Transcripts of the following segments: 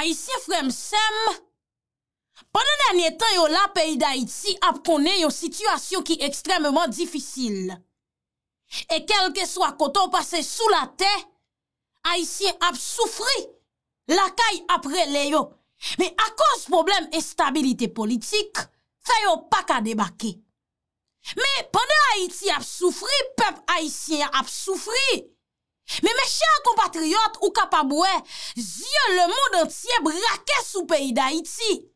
Haïtien frère Sem, pendant dernier temps yo la pays d'Haïti a connait une situation qui est extrêmement difficile. Et quel que soit côté passé sous la terre, Haïtien a souffri, la caille après les yo. Mais à cause problème instabilité politique, ça yo pas qu'à débarquer. Mais pendant Haïti a souffri, peuple haïtien a souffri. Mais mes chers compatriotes ou capaboué, Dieu le monde entier braqué sous pays d'Haïti.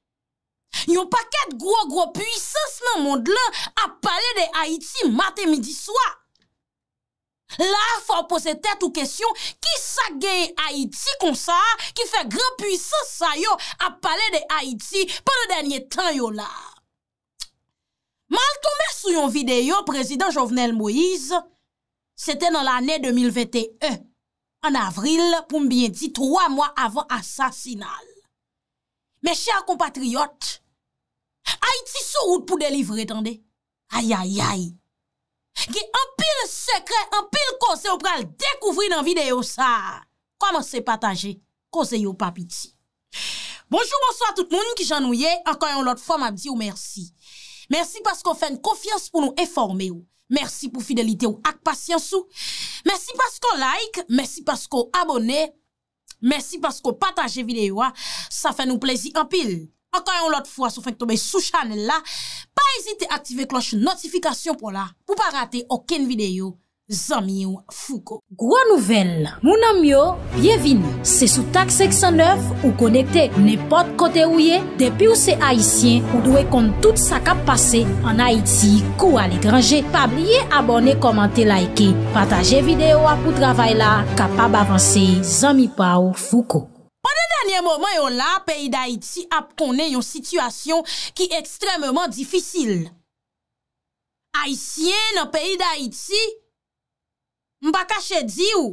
Yon paquet gros puissance dans le monde là a parlé de Haïti matin midi soir. Là, faut poser tête aux questions qui ça gagne Haïti comme ça qui fait grand puissance ça yo a parlé de Haïti pendant dernier temps yo là. Mal tombé sur une vidéo président Jovenel Moïse, c'était dans l'année 2021, en avril, pour bien dire 3 mois avant assassinat. Mes chers compatriotes, Haïti sous route pour délivrer, attendez. Aïe aïe aïe. Qui en pile secret, en pile cause ou pral découvrir dans vidéo ça. Comment c'est partager, cause yo pas piti. Bonjour, bonsoir tout le monde qui j'ennuie, encore une autre fois m'a dit ou merci. Merci parce qu'on fait une confiance pour nous informer. Merci pour fidélité ou ak patience. Merci parce qu'on like, merci parce qu'on abonne, merci parce qu'on partage vidéo. Ça fait nous plaisir en pile. Encore une autre fois, si vous tombez sous channel là, pas hésiter à activer cloche notification pour là, pour pas rater aucune vidéo. Zamio Foucault. Gros nouvelle. Mon ami, bienvenue. C'est sous TAC 609 ou connecté n'importe côté où y est. Depuis où c'est haïtien, ou doit compte tout ça qui a passé en Haïti, ou à l'étranger. Pas oublier abonner, commenter, liker, partager vidéo pour travail là, capable avancer. Zami Pao Foucault. Pendant dernier moment, yo là, pays d'Haïti a connaît une situation qui est extrêmement difficile. Haïtien dans pays d'Haïti. M'pa caché di ou,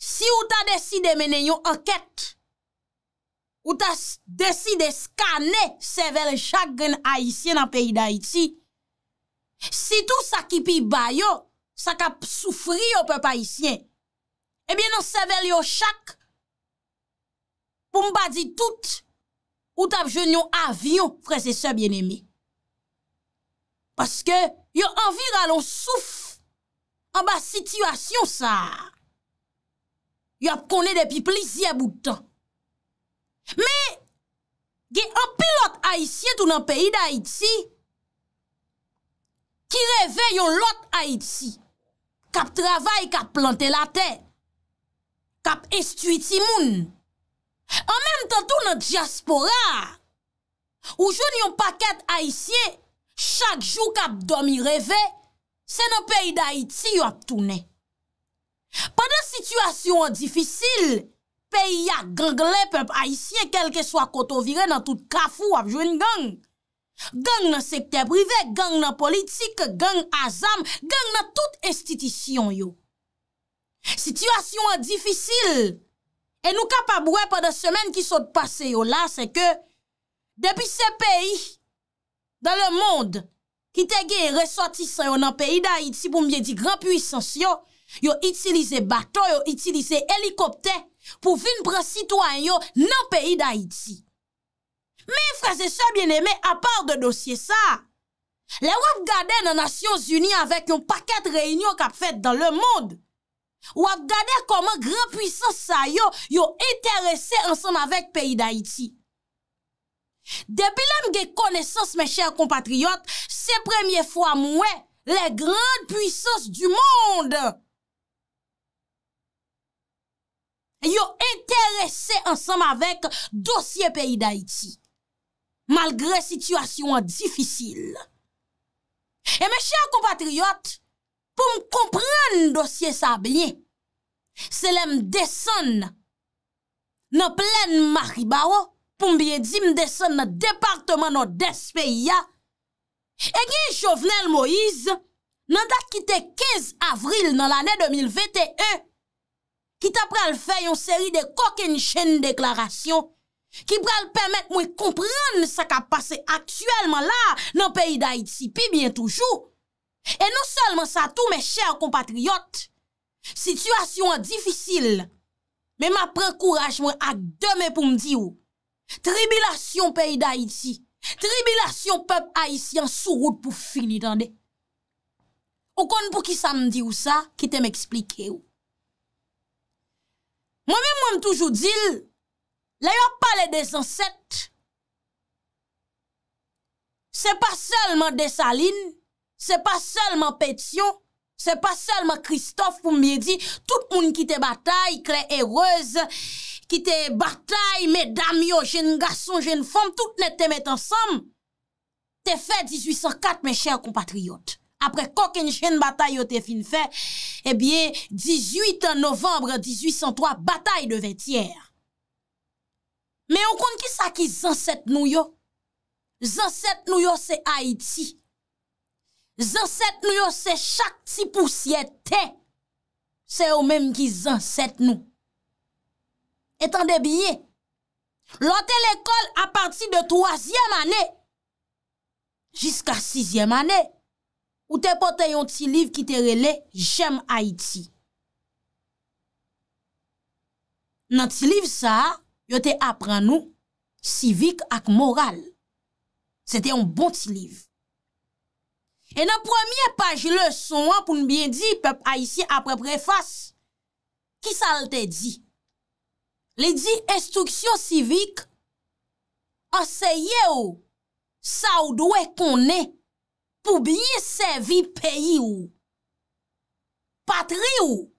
si ou ta décidé mener yon enquête, ou ta décidé scanner cervelle chaque haïtien dans pays d'Haïti, si tout ça qui pi ba yo, ça ka souffri au peuple haïtien, eh bien non cervelle yo chaque, pour m'pa di tout, ou ta jwenn yon avion, frères et sœurs bien-aimés. Parce que yon envie ralon souffle, en bas situation ça y a connait depuis plusieurs bout de temps mais il y a un pilote haïtien tout dans pays d'Haïti qui réveille l'autre Haïti cap travail cap planter la terre cap instruire ti moun en même temps tout dans diaspora où joune yon paquet haïtien chaque jour cap dormi rêver. C'est dans le pays d'Haïti qui a tourné. Pendant situation difficile, pays a ganglé peuple haïtien, quel que soit koto viré dans tout kafou a joine gang. Gang dans secteur privé, gang dans politique, gang azam, gang dans toute institution yo. Situation difficile. Et nous capable pendant semaine qui sont passé yo là, c'est que depuis ces pays dans le monde qui te gen ressortissant dans pays d'Haïti pour me dire grand puissance yo utilisé bateau yo utilisé hélicoptère pour venir prendre citoyen yo dans pays d'Haïti. Mais frères et sœurs bien-aimés, à part de dossier ça, les wap gade dans Nations Unies avec un paquet de réunions qu'a fait dans le monde. Wap gade comment grand puissance ça yo intéressé ensemble avec pays d'Haïti. Depuis l'homme qui connaissance, mes chers compatriotes, c'est première fois moi, les grandes puissances du monde, yo intéressé ensemble avec dossier pays d'Haïti, malgré situation difficile. Et mes chers compatriotes, pour me comprendre dossier ça bien, c'est l'homme descend dans Plaine Maribaroux. Pour bien dire, je descends dans le département nord-est pays. Et Jovenel Moïse, dans la date qui était 15 avril dans l'année 2021, qui t'a pral fait une série de coquines chaînes déclarations, qui pral permettre de comprendre ce qui a passé actuellement là, dans le pays d'Haïti, puis bien toujours. Et non seulement ça, tous mes chers compatriotes, situation difficile, Mais ma prend courage à demain pour me dire tribulation pays d'Haïti, tribulation peuple haïtien sous route pour finir tendez. Ou kon pour qui ça me dit ou ça, qui t'aime expliquer ou. Moi-même moi toujours dit là yon parle des ancêtres. C'est pas seulement Dessaline, c'est pas seulement Pétion, c'est pas seulement Christophe pour me dire tout le monde qui te bataille, clé heureuse, qui te bataille, mesdames yo, jeunes garçons, jeunes femmes, toutes ne te mettent ensemble. Te fait 1804 mes chers compatriotes. Après qu'aucune jeune bataille te fin fait, eh bien 18 novembre 1803 bataille de Vetière. Mais on compte qui ça qui ancêtre nous yo? Ancêtre nous yo c'est Haïti. Ancêtre nous yo c'est chaque petit poussière terre. C'est eux même qui ancêtre nous. Étendez bien. L'autre l'école à partir de 3e année jusqu'à 6e année ou te porte un petit livre qui te relè J'aime Haïti. Dans ce livre ça, yo te apprend nous civique ak morale. C'était un bon petit livre. Et dans première page leçon pour nous bien dire peuple haïtien après préface qui ça te dit? Les dit instruction civique enseignez ou ça ou doit connaître pour bien servir pays ou patrie ou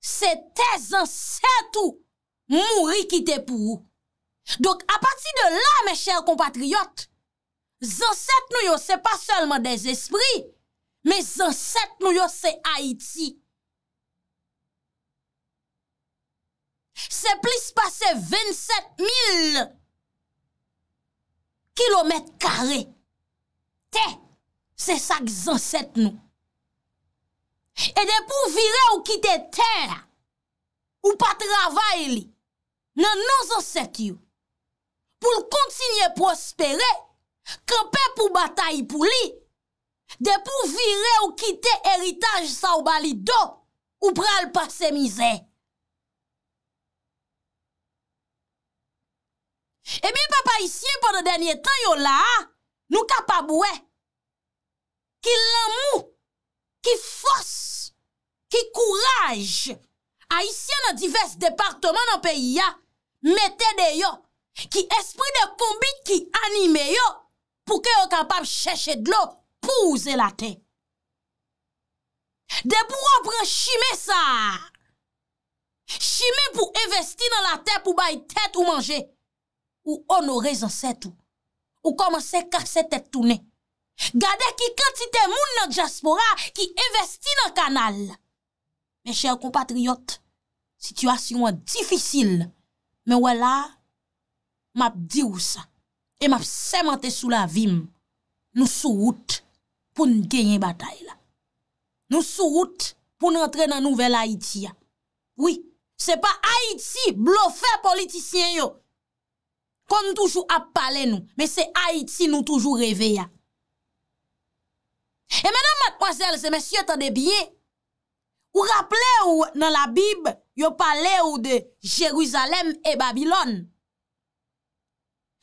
c'est tes ancêtres ou mourir qui t'es pour. Donc à partir de là mes chers compatriotes ancêtres nous yo c'est pas seulement des esprits, mais ancêtres nous yo c'est Haïti. C'est plus passé 27 000 kilomètres carrés. C'est ça que ancêtres nous. Et de pour virer ou quitter terre, ou pas travailler, non nos ancêtres yo. Pour continuer à prospérer, camper pour bataille pour lui, de pour virer ou quitter héritage sa ou balido, ou pral passer misère. Eh bien, papa ici, pendant dernier temps, yo là, nous capable qui l'amour, qui force, qui courage, haïtien dans divers départements dans pays ya, mettez de yo, qui esprit de combat qui anime yo, pour que yo capable chercher de l'eau pour user la terre. De pour prendre chimé ça. Chimé pour investir dans la terre pour bailler tête ou manger ou honorer ancêtre ou commencer casser tête tourner. Gardez qui quantité moun dans diaspora qui investit dans canal. Mes chers compatriotes, situation difficile. Mais voilà, m'a dit ou ça. Et m'a sémenté sous la vime. Nous sous route pour nous gagner bataille là. Nous sous route pour nous entrer dans nouvelle Haïti. Oui, c'est pas Haïti bluffé politicien yo. Comme toujours à parler nous, mais c'est Haïti nous toujours rêvé ya. Et maintenant mademoiselles et messieurs, attendez bien. Ou rappelez ou dans la Bible, yo parlez ou de Jérusalem et Babylone.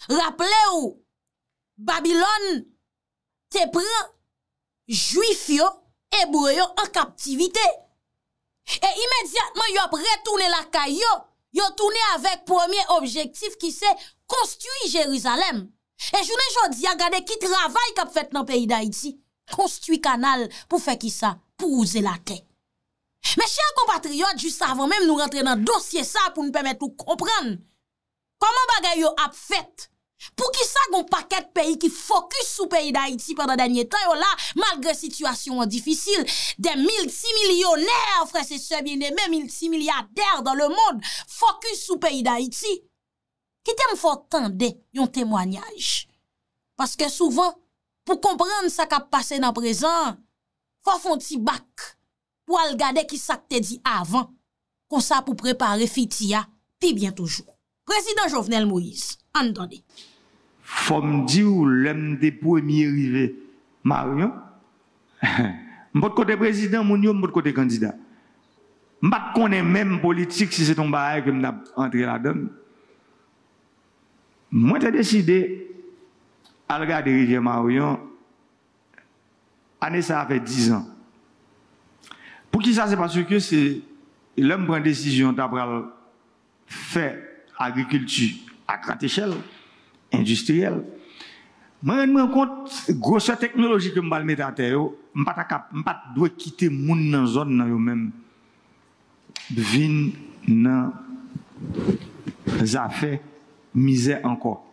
Rappelez-vous, Babylone te prend juif yo, hébreu yo en captivité. Et immédiatement yo retourné la caille yo, yo tourné avec premier objectif qui c'est construire Jérusalem. Et journée jodi a gardé qui travail qu'a fait dans pays d'Haïti, construire canal pour faire qui ça, pour user la terre. Mes chers compatriotes, juste avant même nous rentrer dans dossier ça pour nous permettre de comprendre comment bagay yo ap fait? Pour qui ça gon paquet pays qui focus sous pays d'Haïti pendant dernier temps yo là, malgré situation difficile, des multimillionnaires, frères et sœurs bien-aimés, multimilliardaires dans le monde, focus sous pays d'Haïti. Qui t'aime fort tende yon témoignage. Parce que souvent, pour comprendre ça qu'a passé dans présent, faut fon ti bac pour al gade qui ça te dit avant, comme ça pour préparer fitia, puis bien toujours. Président Jovenel Moïse, entendez. Fom di ou l'homme des premiers arrivés, Marion. M'pot côté président, moun yo, m'pot côté candidat. Je ne connais même politique si c'est ton bail que je suis entré là-dedans. Moi, j'ai décidé, à regarder Rivière Marion, année ça fait 10 ans. Pour qui ça, c'est parce que c'est l'homme prend décision d'après faire agriculture à grande échelle, industrielle. Moi, je me rends compte, grosse technologie que je vais mettre à terre, je ne vais pas quitter les gens dans la zone eux-mêmes. Vin dans les affaires, misère encore.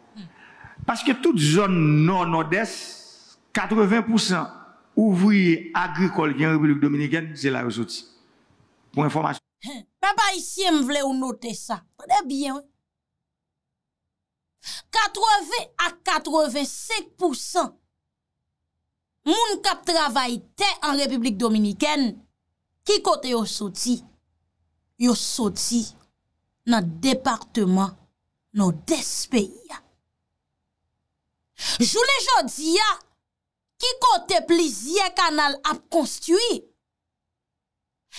Parce que toute zone nord-nord-est, 80% ouvriers agricoles qui en République Dominicaine, c'est la ressource. Pour information. Papa, ici, je voulais noter ça. Très bien. 80 à 85% moun qui travaille en République Dominicaine, qui côté au sorti? Yo sorti dans le département dans des pays. Journée jodi a qui côté plusieurs canal a construit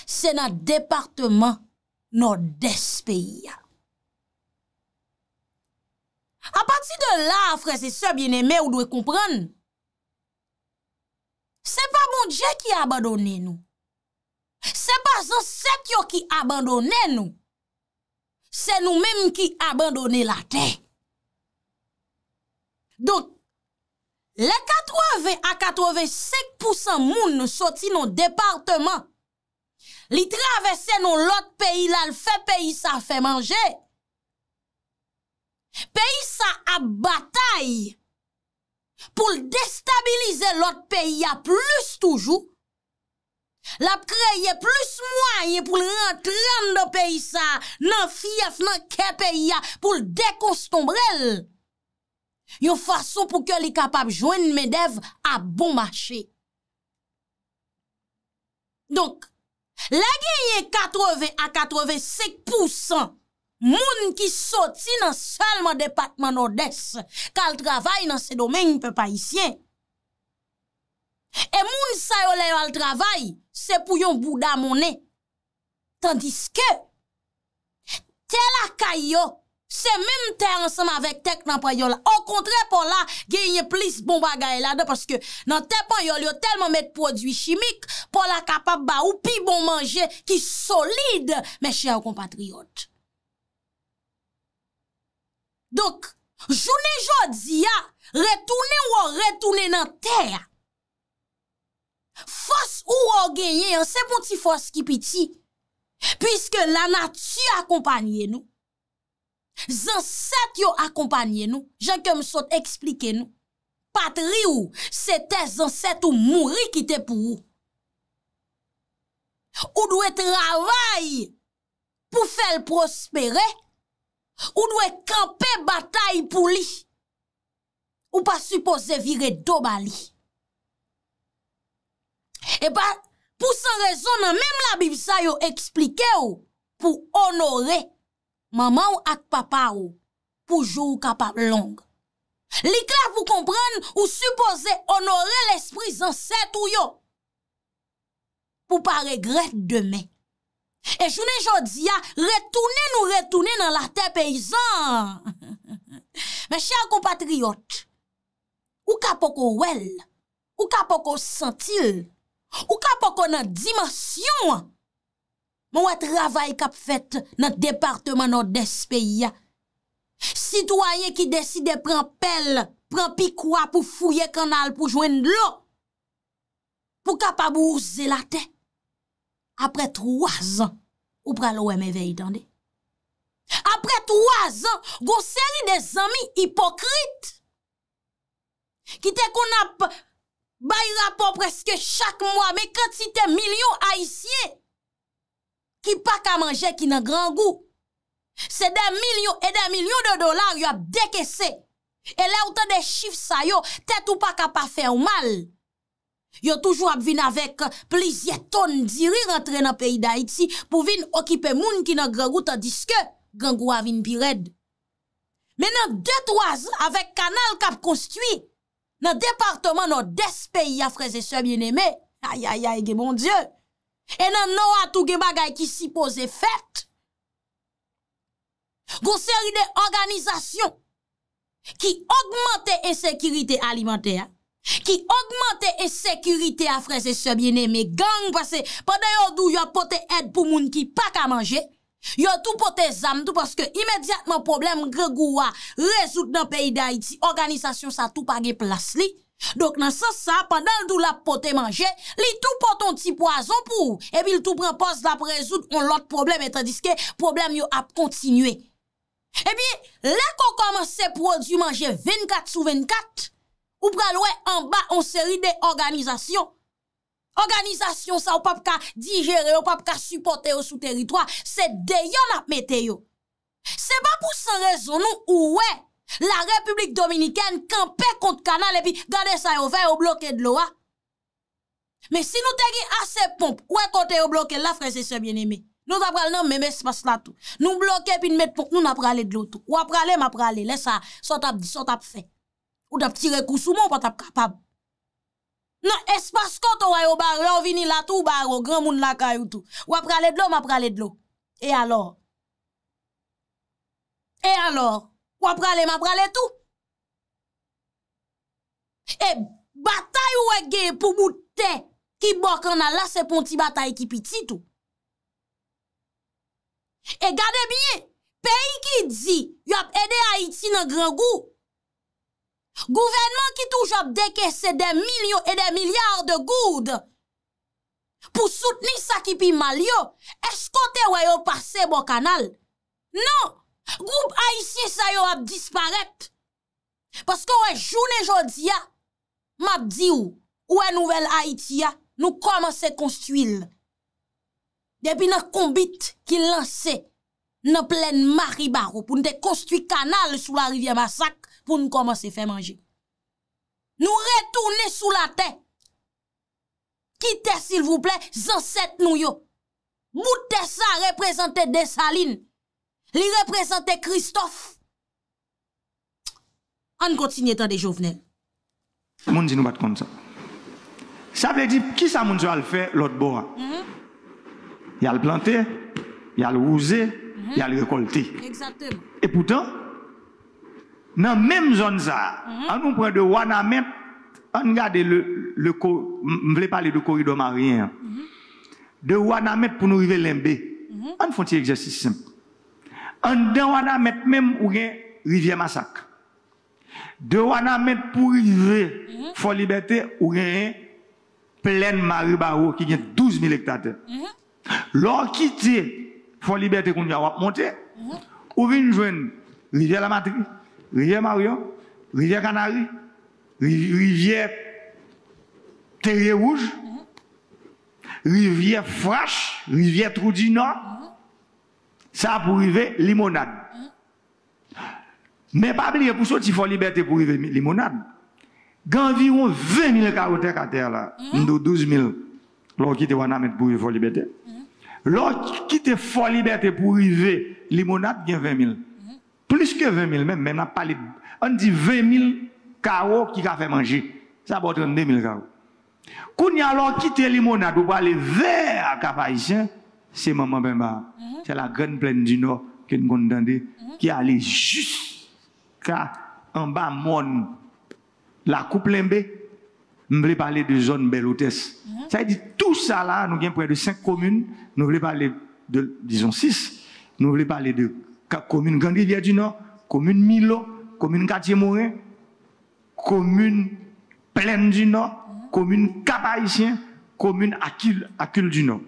c'est dans le département dans des pays. À partir de là, frères et sœurs bien-aimés, vous devez comprendre. C'est pas mon Dieu qui a abandonné nous. C'est pas ceux qui abandonnent nous. C'est nous-mêmes qui abandonnons la terre. Donc, les 80 à 85% moun sorti dans le département. Ils traversent dans l'autre pays, là, le fait pays, ça fait manger. Pays, ça a bataille pour déstabiliser l'autre pays, à plus toujours. La créé plus moyen pour rentrer dans le pays ça, dans fief, dans quel pays pour déconstruire. Une façon pour que les capables joindre MEDEV à bon marché. Donc, la gagne 80 à 85% moun qui sorti dans seulement département nord-est, qu'elle travaille dans ce domaine peu haïtien. Et moun sa yo le al travail, c'est pour yon bouda monnaie. Tandis que, tel akayo, c'est même terre ensemble avec tek nan payo la. Au contraire, pour la, gagne plus bon bagay la de parce que nan te payo yo tellement met produits chimiques pour la capable ba ou pi bon manger qui solide, mes chers compatriotes. Donc, journée jodi a, retourne nan terre. Force ou gagner, c'est pour ti force qui piti. Puisque la nature accompagne nous. Ancêtres yo accompagne nous. Jean que m'sot expliquer nous. Patrie ou, c'est tes ancêtres ou mourir qui te pour ou. Ou doit travailler pour faire prospérer. Ou doit camper bataille pour lui. Ou pas supposé virer d'obali. Et pas pour sans raison, même la Bible ça yo explique ou pour honorer maman ou ak papa ou pour jour capable long. Li clair pour comprendre ou supposé honorer l'esprit ancêtre ou yo pour pas regret demain. Et journée jodi a retourner dans la terre paysan. Mes chers compatriotes, ou kapoko wel, ou kapoko sentil. Ou kapoko nan dimension, mon travail kap fait dans département nord-est pays. Citoyen qui décide prend pelle, prend piquois pour fouiller canal pour joindre l'eau, pour capable oser la terre. Après 3 ans, ou pral ou éveil tendez. Après 3 ans, gon série des amis hypocrites qui te qu'on a bay rapport presque chaque mois, mais quantité millions haïtiens qui pas qu'à manger, qui n'ont grand goût. C'est des millions de dollars qui ont décaissé. Et là, autant des chiffres, ça, yo, tête ou pas capable faire mal. Yo toujours venu avec plusieurs tonnes d'iri rentrer dans le pays d'Haïti pour venir occuper moun qui n'ont grand goût, tandis que grand goût a venu pirède. Maintenant, 2-3 ans, avec canal cap construit, dans le département nord-est pays, frères et sœurs bien-aimés, aïe aïe aïe, mon Dieu, Et nan non a tout gen bagay qui supposé fait. Gon série de organisations qui augmente insécurité alimentaire, qui augmente insécurité à frères et sœurs bien-aimés, gang parce que pendant yon dou yon pote aide pour moun qui pas ka manger, yon tout pote zam tout parce que immédiatement problème gregoua résout dans pays d'Haïti, organisation ça tout pa gen place li. Donc dans sens ça pendant dou la pote manger, li tout pote un petit poison pour et puis tout prend pause la résoudre on l'autre problème et tandis que problème yo a continuer. Et puis là qu'on commence produit manger 24/24 ou pral wè en bas on série des organisations. Organisation ça ou pas ka digérer, ou pas ka supporter au sous territoire, c'est deyon n'a mette yo. C'est pas pour sans raison non ou ouais la République Dominicaine campé contre canal et puis gardez ça yo fait au bloqué de l'eau. Mais si nous te gen assez pompe, ouais côté au bloqué là frère c'est bien-aimé. Nous t'a pral nan même espace là tout. Nous bloquer puis nous mettre pour nous n'a pralé de l'eau tout. Ou pralé m'a pralé, laisse ça sort t'a fait. Ou t'a tiré coup sous mon pas t'a capable. Non, espace quand on yo barre, on vini là tout barre grand monde la caillou tout. Ou pralé de l'eau, m'a pralé de l'eau. Et alors, ou pralé m'a pralé tout. Et bataille ou gay pour bouter qui bok en a là c'est ponti bataille qui petit tout. Et gardez bien, pays qui dit, y a aidé Haïti dans grand goût. Gouvernement qui toujours décaissé des millions et des milliards de gourdes pour soutenir ça qui pi mal yo. Est-ce qu'on te voyait passer bon canal? Non, groupe haïtien ça yo a disparaître. Parce que ouais journée jodia, m'a dit ou est nouvelle Haïti ya, nous commencer construire. Depuis notre combat qui lançait dans Plaine Maribaroux pour nous construire canal sous la rivière Massac pour nous commencer à faire manger. Nous retourner sous la terre. Quittez s'il vous plaît, ancêtres nous yo. Moutez ça représenter Dessaline. Li représenter Christophe. On continue tant de Jovenel. Mon dit nous pas comme ça. Ça veut dire qui ça mon va le faire l'autre bord. Il y a le planté, il y a le rousé, il y a le récolté. Exactement. Et pourtant, dans la même zone, on nous prend de Wanamé, on regarde le corridor marien. De Wanamé pour nous arriver à Lembe. On fait un exercice simple. On dans Wanamé même où il y a Rivière Massac. De Wanamé pour arriver à Fort Liberté où il y a Plaine Maribaroux qui a 12 000 hectares. L'or quitté Fort Liberté qu'on a monté, ou vient joindre Rivière la Matrie, Rivière Marion, Rivière Canary, Rivière Terrier Rouge, Rivière Frache, Rivière Troudino, ça pour arriver Limonade. Mais pas oublier pour sortir Fort Liberté pour arriver Limonade. Environ 20 000 caractères à terre là, 12 000. L'or quitté Wanamé pour arriver Fort Liberté. L'autre qui était Fort Liberté pour arriver, Limonade, il y a 20 000. Plus que 20 000, même on parle, on dit 20 000 carreaux qui a fait manger. Ça va être 32 000 carreaux. Quand il y a l'autre qui était Limonade, on va aller vers Cabaïtien, c'est Maman Bemba. C'est la grande plaine du Nord que nous entendons, qui allait jusqu'en bas, mon, la coupe Lembe. Nous voulons parler de zone belle hôtesse. Ça veut dire tout ça là, nous avons près de 5 communes. Nous voulons parler de, disons, 6. Nous voulons parler de commune Grande Rivière du Nord, commune Milo, commune Cadémore, commune Plaine du Nord, commune Cabaïtien, commune Acule du Nord.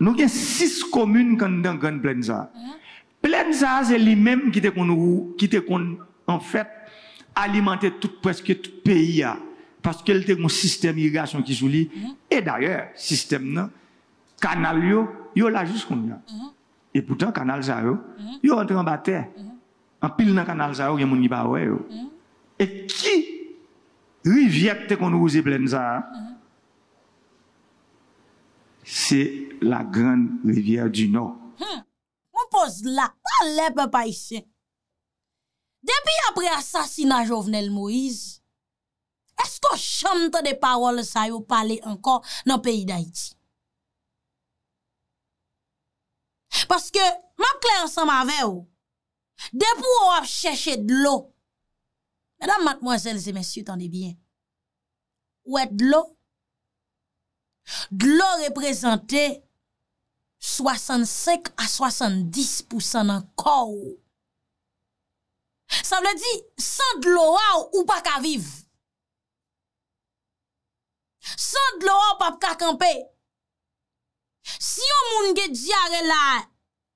Nous avons 6 communes dans Grande Plaine. Plaine, c'est lui-même qui était en fait alimenté presque tout pays. Parce qu'elle a un système d'irrigation qui souligne. Et d'ailleurs, le système, canal, il y a là jusqu'à nous. Et pourtant, canal, il y a un bataille. En pile dans le canal, il y a un bataille. Et qui, rivière, qu'on nous use pleine ça, c'est la grande rivière du Nord. On pose là, pas les papa ici. Depuis après l'assassinat de Jovenel Moïse, est-ce qu'on chante des paroles ça yo parler encore dans le pays d'Haïti? Parce que, ma clair ensemble avec vous, dès pour vous chercher de l'eau, mesdames, mademoiselles et messieurs, tendez bien. Où est de l'eau? De l'eau représentait 65 à 70% dans le corps. Ça veut dire, sans de l'eau, ou pas qu'à vivre. Sans de l'eau, ou pas qu'à camper. Si yon moun ge diare la,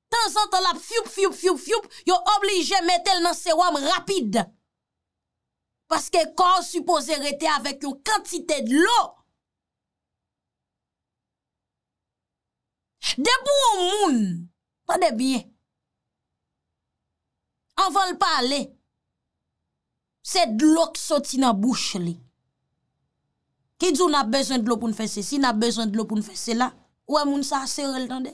temps en temps la fioup, yon obligé mettre dans sérum rapide. Parce que corps supposé rester avec une quantité de l'eau. Debout au moun, tendez bien. Avant le parler, c'est de l'eau qui sorti dans la bouche. Qui dit on a besoin de l'eau pour nous faire ceci, on a besoin de l'eau pour nous faire cela. Ouais, moun sa serre le tande.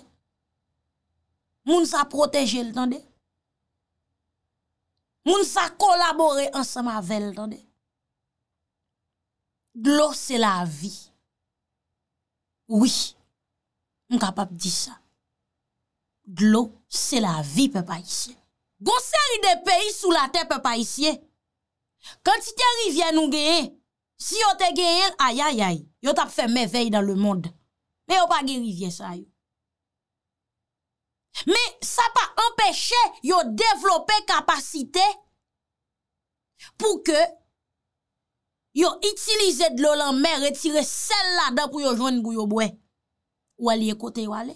Moun sa protéger le tande. Moun sa collaborer ensemble avec le tande. L'eau, c'est la vie. Oui. On capable de dire ça. L'eau, c'est la vie, peuple haïtien. Gon série de pays sous la terre, peuple haïtien. Quantité rivière nous gagne. Si on te gagne, aïe aïe aïe. Yo t'a fait merveille dans le monde. Mais on pas de rivière ça. Mais ça pas empêché yo développer capacité pour que yo utiliser de l'eau en mer et tirer celle là-dedans pour yo joindre pour yo boire. Ou aller côté ou aller.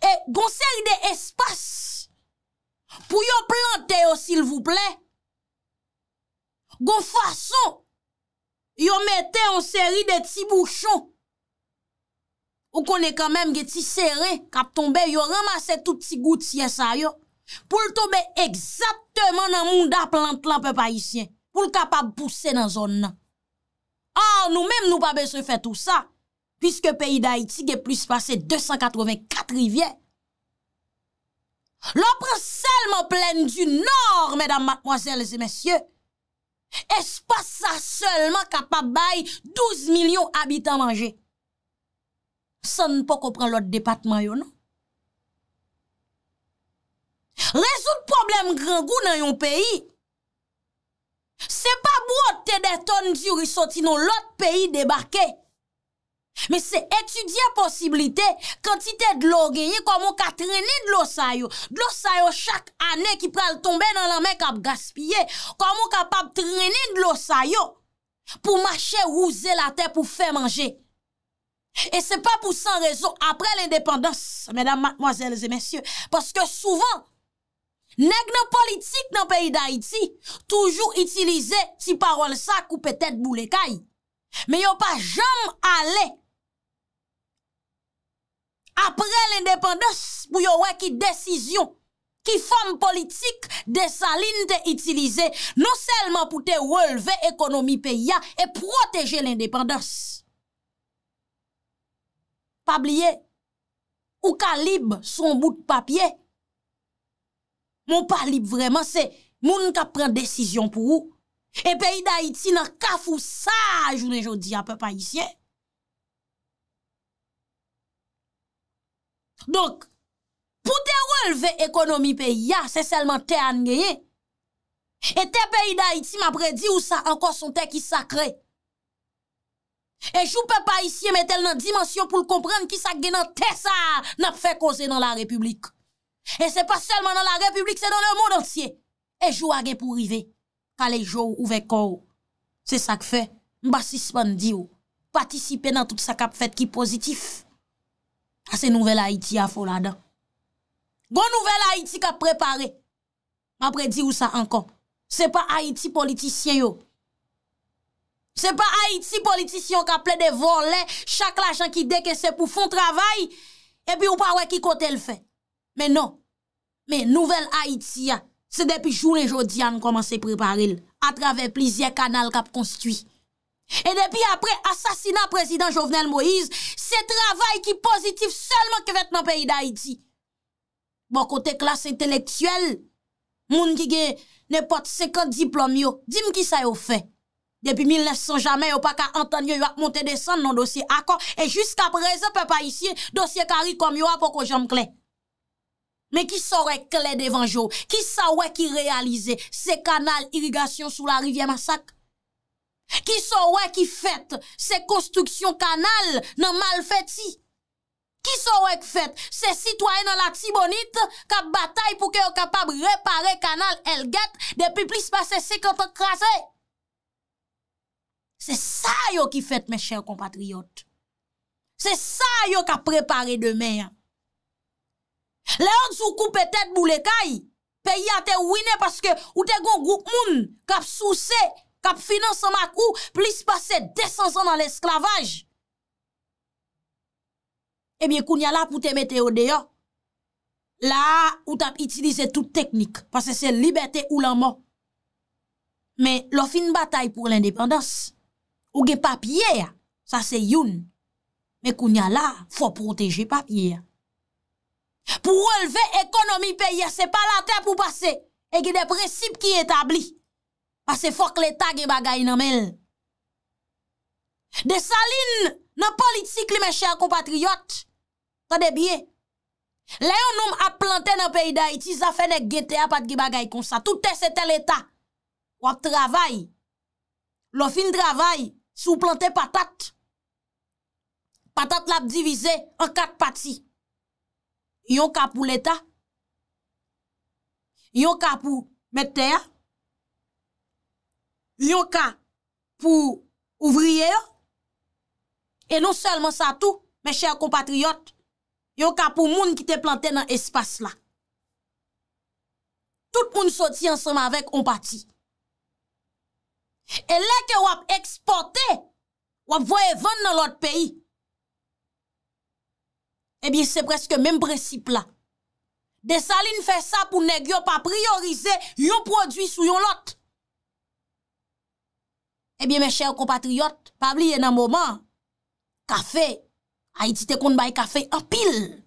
Et gon série de espace pour yo planter s'il vous plaît. Gon façon yo mettez en série de petits bouchons. Ou qu'on est quand même des petits serrés, cap tombe, yo ramassé tout petit gouttier ça yo, pour le tomber exactement dans le monde à plante là, peuple haïtien, pour le capable pousser dans zone là. Or, nous-mêmes, nous pas besoin faire tout ça, puisque pays d'Haïti est plus passé 284 rivières. L'on prend seulement Plaine du Nord, mesdames, mademoiselles et messieurs, espace ça seulement capable bail 12 millions d'habitants manger. Ça ne peut pas prendre l'autre département, non? Résoudre problème grand goût dans un pays, c'est pas boiter des tonnes d'urine sorti dans l'autre pays débarqué. Mais c'est étudier possibilité, quantité de l'eau gagnée, comment on traîner de l'eau ça yo. De l'eau ça yo chaque année qui peut tomber dans la mer qui gaspiller. Comment on capable de traîner de l'eau ça yo pour marcher, rouser la terre pour faire manger. Et c'est pas pour sans raison après l'indépendance, mesdames, mademoiselles et messieurs, parce que souvent, nèg nan politique dans pays d'Haïti, toujours utiliser si parole ça coupe tête boule caille. Mais yon pas jamais allé après l'indépendance pour yon wè qui décision, qui forme politique Dessaline te utiliser non seulement pour te relever économie pays et protéger l'indépendance. Pas oublier, ou calibre son bout de papier. Mon pas libre vraiment, c'est moun qui prend décision pour ou. Et pays d'Haïti n'a qu'à fou ça, je dis à peu près ici. Donc, pour te relever économie pays, c'est seulement te an gagner. Et te pays d'Haïti m'a prédit ou ça encore son terre qui sacré. Et je peux pas ici mettre dans dimension pour comprendre qui ça gagne dans ça n'a fait causer dans la République. Et c'est pas seulement dans la République, c'est dans le monde entier. Et je gagne pour arriver. Quand les jours ouvrent corps. C'est ça que fait. M'ba suspendre ou participer dans tout ça qui fait qui positif. C'est nouvelle Haïti à fond là-dedans. Bon nouvelle Haïti qui a préparé. Après dire ou ça encore. C'est pas Haïti politicien yo. C'est pas Haïti politicien qui a plein de volets, chaque l'argent qui dit que c'est pour fond travail, et puis ou pas ouais qui côté le fait. Mais non. Mais nouvelle Haïti, c'est depuis journée aujourd'hui qu'on commence à préparer à travers plusieurs canaux qu'on a construit. Et depuis après assassinat président Jovenel Moïse, c'est travail qui positif seulement que fait dans le pays d'Haïti. Bon côté classe intellectuelle, moun qui gen n'importe 50 diplômes yo, dis-moi qui ça yo fait. Depuis 1900 jamais yo pas qu'à entendre yo a monter descendre dans dossier accord et jusqu'à présent peuple haïtien dossier carré comme yo a pour que jambe clé. Mais qui saurait clé devant jo? Qui saurait qui réaliser ces canal irrigation sous la rivière Massac? Qui saurait qui fait ces constructions canal dans malfaiti? Qui saurait qui fait ces citoyens dans la Tibonite qui bataille pour que yo capable réparer canal Elguette depuis plus de 50 ans crasé? C'est ça yo qui fait, mes chers compatriotes. C'est ça yo qui a préparé demain. Léon sou coupe tête boule kay, pays a te winé parce que ou te gon groupe moun qui a sousé, qui a financé Makou, plus passé 200 ans dans l'esclavage. Eh bien, kounya la pour te mettre au dehors. Là, ou t'a utilisé toute technique parce que c'est liberté ou la mort. Mais l'offre bataille pour l'indépendance. Ou gen papier, ça c'est youn. Mais kounya la, faut protéger papier. Pour relever l'économie pays, c'est pas la terre pour passer. Et il y a des principes qui établis. Parce que faut que l'État ait des bagailles dans mel. Dessaline, dans la politique, mes chers compatriotes, tendez bien. Là, on a planté dans le pays d'Haïti, ça fait des guettea pas de bagailles comme ça. Tout est c'était l'État. Ou a travail. L'on fin travail, sous planter patate. Patate l'a divisé en 4 parties. Yon ka pour l'État. Yon ka pour mettre terre. Yon ka pour ouvrier. Et non seulement ça tout, mes chers compatriotes, yon ka pour moun qui te planté dans espace là. Tout moun sorti ensemble avec on parti. Et là que wap exporté, wap voye vendre dans l'autre pays. Eh bien, c'est presque même principe là. Dessaline fait ça pour nèg yo pas prioriser yon produit sous yon lot. Eh bien, mes chers compatriotes, pas oublier dans moment, café, Haïti te kon bay café en pile.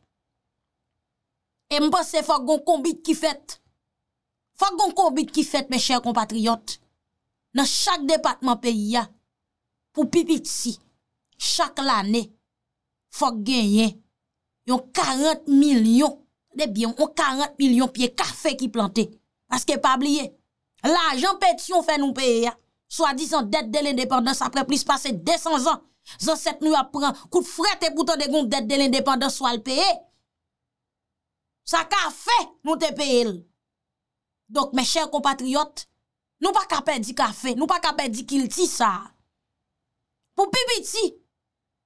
Et m'pense faut gon combit qui fait. Faut gon combit qui fait, mes chers compatriotes. Dans chaque département pays, pour pipiti, chaque année, faut gagner. Yon 40 millions, de bien, yon 40 millions pieds café qui planté. Parce que pas oublier, l'argent pétion fait nous payer. Soi-disant dette de l'indépendance après plus passer 200 ans. Zan cette nuit apprend, coup de fret et pourtant de gon dette de l'indépendance soit le payer. Ça café, nous te paye. Donc mes chers compatriotes, nous pas qu'à perdre café, nous pas qu'à perdre kilti ça. Pour pipiti.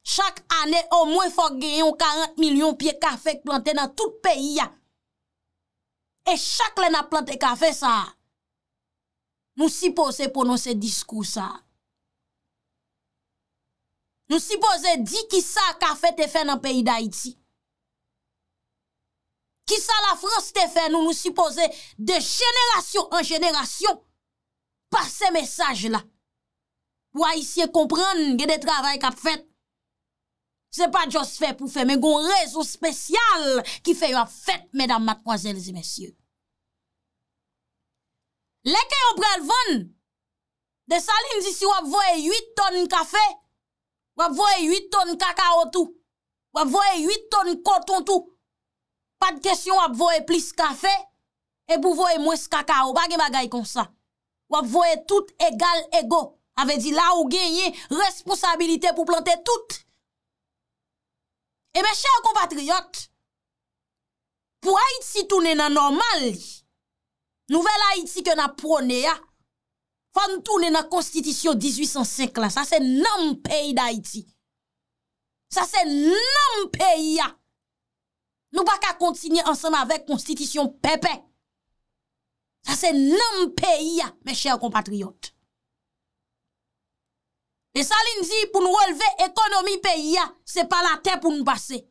Chaque année, au moins, il faut gagner 40 millions de pieds de café plantés dans tout le pays. Et chaque année, on plante café, ça. Nous supposons prononcer discours, ça. Nous supposons dire qui ça café te fait dans le pays d'Haïti. Qui ça la France te fait, nous supposons de génération en génération passer ce message-là. Pour Haïtiens comprendre que des travail qu'a fait. C'est pas juste fait pour faire, mais gon raison spéciale qui fait yon fête, mesdames, mademoiselles et messieurs. Les yon pral vann, de Saline dit si wap voye 8 tonnes café, wap voye 8 tonnes cacao tout, wap voye 8 tonnes coton tout. Pas de question wap voye plus café, et pour voye moins cacao, pas de bagay comme ça. Wap voye tout égal ego. Avait dit là ou gagne responsabilité pour planter tout. Eh bien, chers compatriotes, pour Haïti tourner dans normal, nouvelle Haïti que nous prônons, faut nous tourner dans la Constitution 1805 là. Ça c'est nom pays d'Haïti. Ça c'est nom pays. Nous pas qu'à continuer ensemble avec Constitution pépé. Ça c'est nom pays, mes chers compatriotes. Et Saline dit, pour nous relever l'économie pays, ce n'est pas la terre pour nous passer.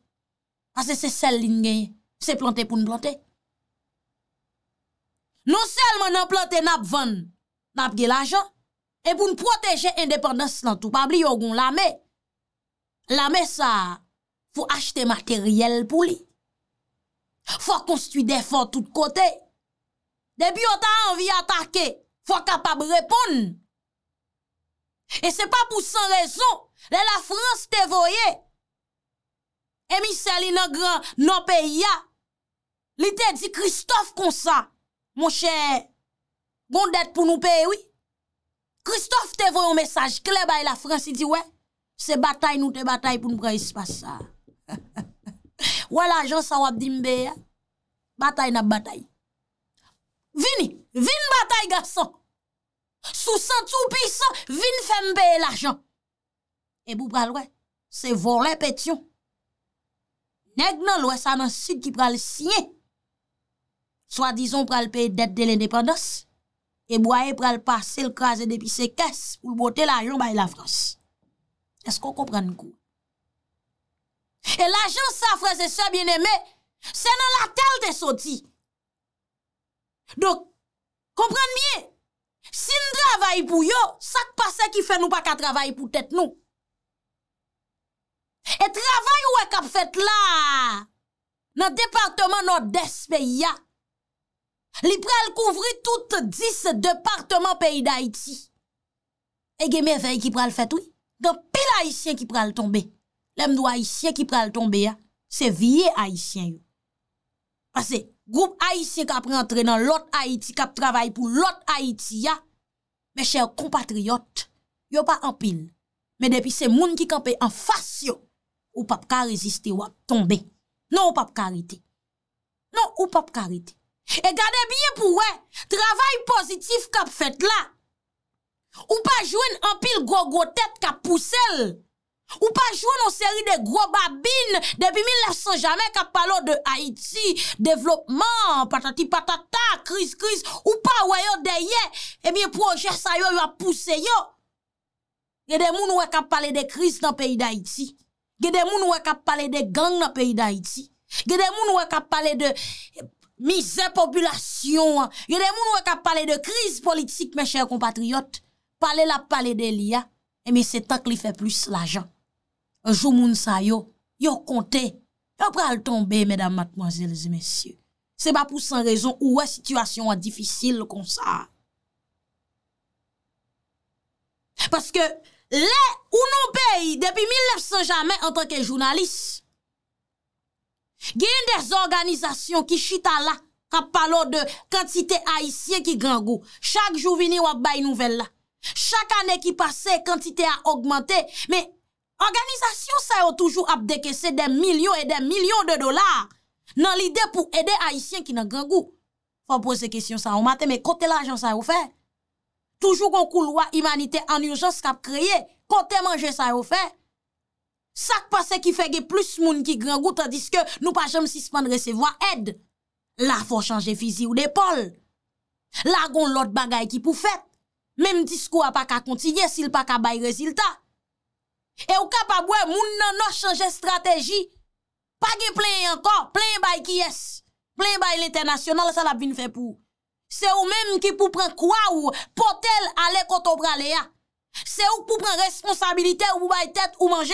Parce que c'est celle qui c'est planter pour nous planter. Non seulement nous planter, nous vendons, nous avons l'argent, et pour nous protéger l'indépendance, nous pas oublier l'armée. L'armée, ça, il faut acheter matériel pour lui. Il faut construire des forts de tous côtés. Depuis qu'on a envie d'attaquer, il faut capable de répondre. Et c'est pas pour sans raison, la France te voyé. Et Michel nan grand non pays a. Li te dit Christophe comme ça. Mon cher, bon dette pour nous payer oui. Christophe te voyé un message clair ba la France, il dit ouais, c'est bataille nous te bataille pour nous prendre espace ça. Ouais l'argent ça wap dimbe ya. Bataille na bataille. Vini bataille garçon. Sous sans tout puissant, vini fèm payer l'argent. Et pour pral ouais, c'est voler Pétion. Nèg nan l'ouest ça nan sud qui pral sien. Soit disons pral payer dette de l'indépendance et boyer pral passer le craser depuis ses caisses pour boter l'argent bay la France. Est-ce qu'on comprend coup? Et l'argent ça frères et sœurs bien-aimés, c'est dans la tête des sorties. Donc comprenez bien. Si nous travaillons pour yo, ça qui passe qui fait nous pas qu'à travailler pour tête nous. Et travail ou est qu'a fait là dans le département nord-est pays a. Li pral couvrir tout 10 départements pays d'Haïti. Et gen merveille qui pral fait oui. Dans pile haïtien qui pral tomber. L'aime do haïtien qui pral tomber a, c'est vieux haïtien yo. Parce que groupe haïtien qui a rentré dans l'autre Haïti, qui travaille pour l'autre Haïti, mes chers compatriotes, yo pas en pile. Mais depuis ces moun qui campent en face, ou pas ka résister, ou tomber. Non, ou pas ka arrêter. Non, ou pas ka arrêter. Et gardez bien pour ouais, travail positif qu'a fait là. Ou pas joindre en pile gros tête qu'a poussé. Ou pas jouer dans série de gros babines depuis 1900 jamais qu'a parlé de Haïti, développement, patati patata, crise, ou pas wayo derrière, eh bien projet ça yo a poussé yo. Il y a des moun wè k'ap parler de crise dans pays d'Haïti. Il y a des moun wè k'ap parler de gang dans pays d'Haïti. Il y a des moun wè k'ap parler de misère population. Il y a des moun wè k'ap parler de crise politique mes chers compatriotes. Parler la parler de l'IA. Eh bien c'est tant qu'il fait plus l'argent. Un jour, moun sa yo, yo compté, yo pral tomber, mesdames, mademoiselles et messieurs. C'est pas pour sans raison ou est situation difficile comme ça. Parce que, les ou non pays, depuis 1900 jamais, en tant que journaliste, il y a des organisations qui chita là, qui parlent de quantité haïtienne qui grand goût. Chaque jour, vini ou bay nouvelle là. Chaque année qui passe, quantité a augmenté, mais organisation ça a toujours abdécaissé des millions et des millions de dollars dans l'idée pour aider Haïtiens qui n'ont grand goût. Faut poser question ça au matin, mais côté l'argent ça a fait. Toujours qu'on couloir humanité en urgence qu'a créé, côté manger ça a fait. Ça passe qui fait plus moun qui grand goût tandis que nous pas jamais suspendre recevoir aide. Là faut changer physique ou d'épaule. Là gon l'autre bagaille qui pour fait. Même discours a pas qu'à continuer s'il pas qu'à bail résultat. Et ou capable ouais moun nan no changer stratégie. Pas gen plein encore, plein bail qui est. Plein bail l'international ça la vinn faire pour. C'est ou même qui pour prendre quoi ou potel aller koto pralé a. C'est ou pour prendre responsabilité ou bail tête ou manger.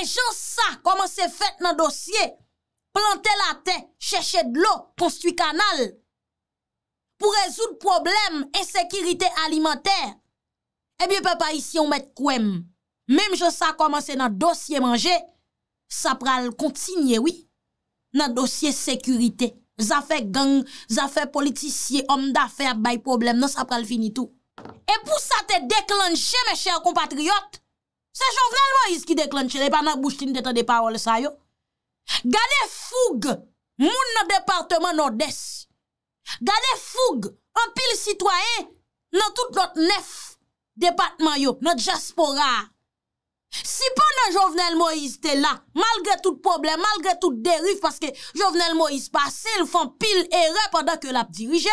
Et gens ça comment c'est fait dans dossier. Planter la terre, chercher de l'eau, construire canal. Pour résoudre problème insécurité alimentaire. Eh bien papa ici on met kouem. Même chose ça commencé dans dossier manger, ça pral continuer oui. Dans dossier sécurité, ça fait gang, ça fait politicien, homme d'affaires bail problème, non ça pral fini tout. Et pour ça te déclencher mes chers compatriotes, c'est Jovenel Moïse qui déclenche, les pas nan bouche tin de tande parole ça yo. Gardez fougue, moun dans département nord-est. Gardez fougue, un pile citoyen dans tout notre neuf département yo, notre diaspora. Si pendant Jovenel Moïse te là, malgré tout problème, malgré toute dérive, parce que Jovenel Moïse passe, il font pile erreur pendant que l'a dirigé.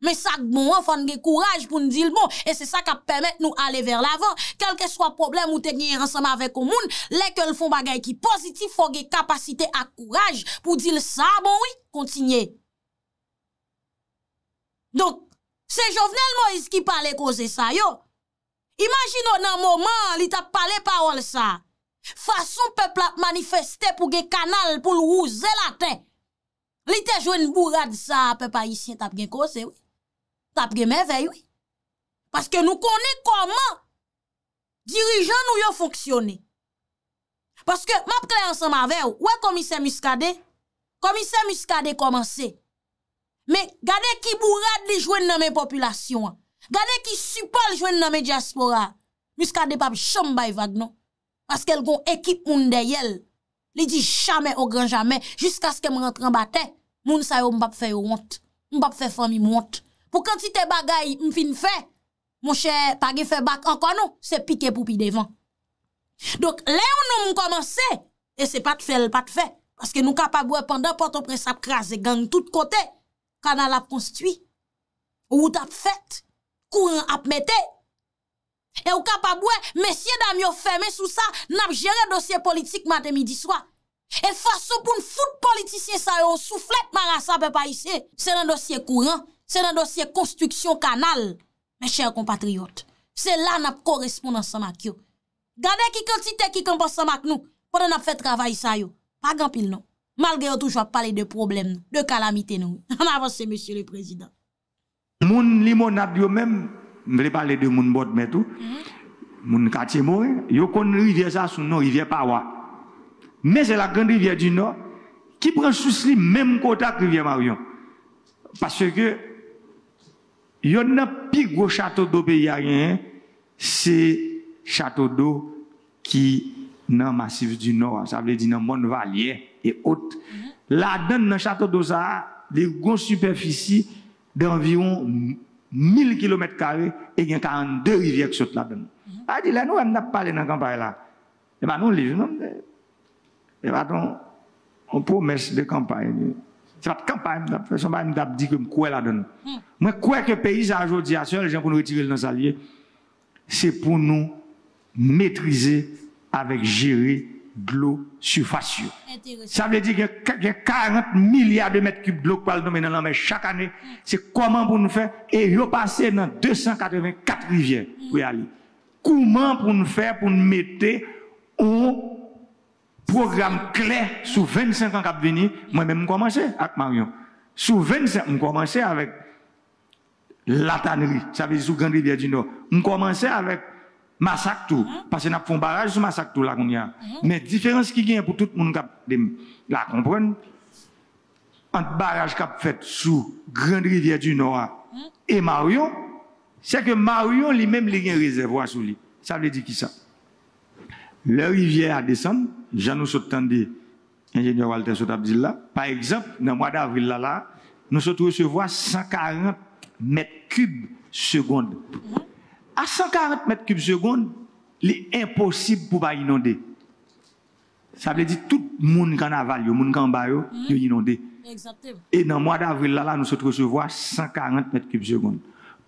Mais ça, bon, on faut courage pour nous dire bon, et c'est ça qui permet nous aller vers l'avant. Quel que soit problème ou tenir ensemble avec le monde, les que le font bagay qui positif, faut une capacité à courage pour dire ça, bon oui, continuez. Donc, c'est Jovenel Moïse qui parlait cause ça, yo. Imaginons dans un moment, il t'a parlé parole ça. Façon peuple a manifesté pour gagner canal, pour rouser la terre. Il t'a joué une bourrade ça, peuple haïtien t'a bien causé, oui. T'a bien merveille, oui. Parce que nous connaissons comment dirigeants nous fonctionner. Parce que, m'a clair ensemble avec vous, ouais, commissaire Muscadet commencé. Mais, regardez qui bourrade les jouer dans mes populations. Regardez qui supporte jouer dans mes diaspora. Muscadet pas chambay vague, non? Parce qu'elle gon équipe moun deyel. Li dit jamais au grand jamais, jusqu'à ce qu'elle rentre en bataille. Moun sa yo m'pap fè honte. M'pap fè famille honte. Pour quantité bagay m'fin fait, mon cher, pas gen fait bac encore non, c'est piqué pour pi devant. Donc, là, on nous commence, et c'est pas de fait, parce que nous capables pendant Port-au-Prince a crasé gang tout côté, canal a construit, route a fait, courant a metté. Et ou capable messieurs dames yo fermé sous ça, n'a géré dossier politique matin midi soir. Et façon pour nous foutre politicien ça yo soufflet marasa peut pas ici, c'est dans dossier courant, c'est dans dossier construction canal. Mes chers compatriotes, c'est là n'a correspondant ensemble avec yo. Gardez qui quantité qui camp ensemble avec nous pendant n'a fait travail ça yo. Pas grand pile non. Malgré yo toujours parler de problèmes, de calamité nous. On avance monsieur le président. Moun limonade yo même, je vais parler de moun bot mais tout. Moun Cadémore, yo kon rivière ça sous nom rivière Pawa. Mais c'est la grande rivière du Nord qui prend sous lui même côté que rivière Marion. Parce que yo n'a plus gros château d'eau pays rien, c'est château d'eau qui dans massif du Nord, ça veut dire dans monde valier et haute. Là-dedans dans château d'eau ça, des grosses superficies d'environ 1000 km² et il y a 42 rivières qui sautent là-dedans. Ah dit là nous on n'a pas parlé dans campagne là. Et ben non les non. Et pardon, on promesse de campagne. C'est pas campagne, personne va me dire que me croire là-dedans. Moi croire que pays ça aujourd'hui à seul gens pour nous retirer dans salier. C'est pour nous maîtriser avec gérer de l'eau surfacieux. Ça veut dire qu'il y a 40 milliards de mètres cubes d'eau qu'on nomme dans la mer chaque année. C'est comment pour nous faire et repasser dans 284 rivières pour y aller. Comment pour nous faire pour nous mettre un programme clair sur 25 ans qui va venir. Moi-même, je commence avec Marion. Sur 25, je commence avec la tannerie, ça veut dire sous Grande Rivière du Nord. On commençait avec Massac tout, parce que nous avons un barrage sur Massac tout là qu'on y a. Mais différence qui gagne pour tout le monde qui la comprendre, entre barrage qui fait sous Grande Rivière du Nord et Marion, c'est que Marion lui-même il a un réservoir sous lui. Ça veut dire qui ça? La rivière descend, j'en nous entendais ingénieur Walter Sotabdil là. Par exemple, dans le mois d'avril là, nous sommes recevoir 140 mètres cubes secondes. À 140 mètres cubes secondes, il est impossible pour pas inonder. Ça veut dire tout le monde qui en aval, le monde qui en bas, il est inondé. Exactement. Et dans le mois d'avril, là, nous sommes recevoir 140 mètres cubes secondes.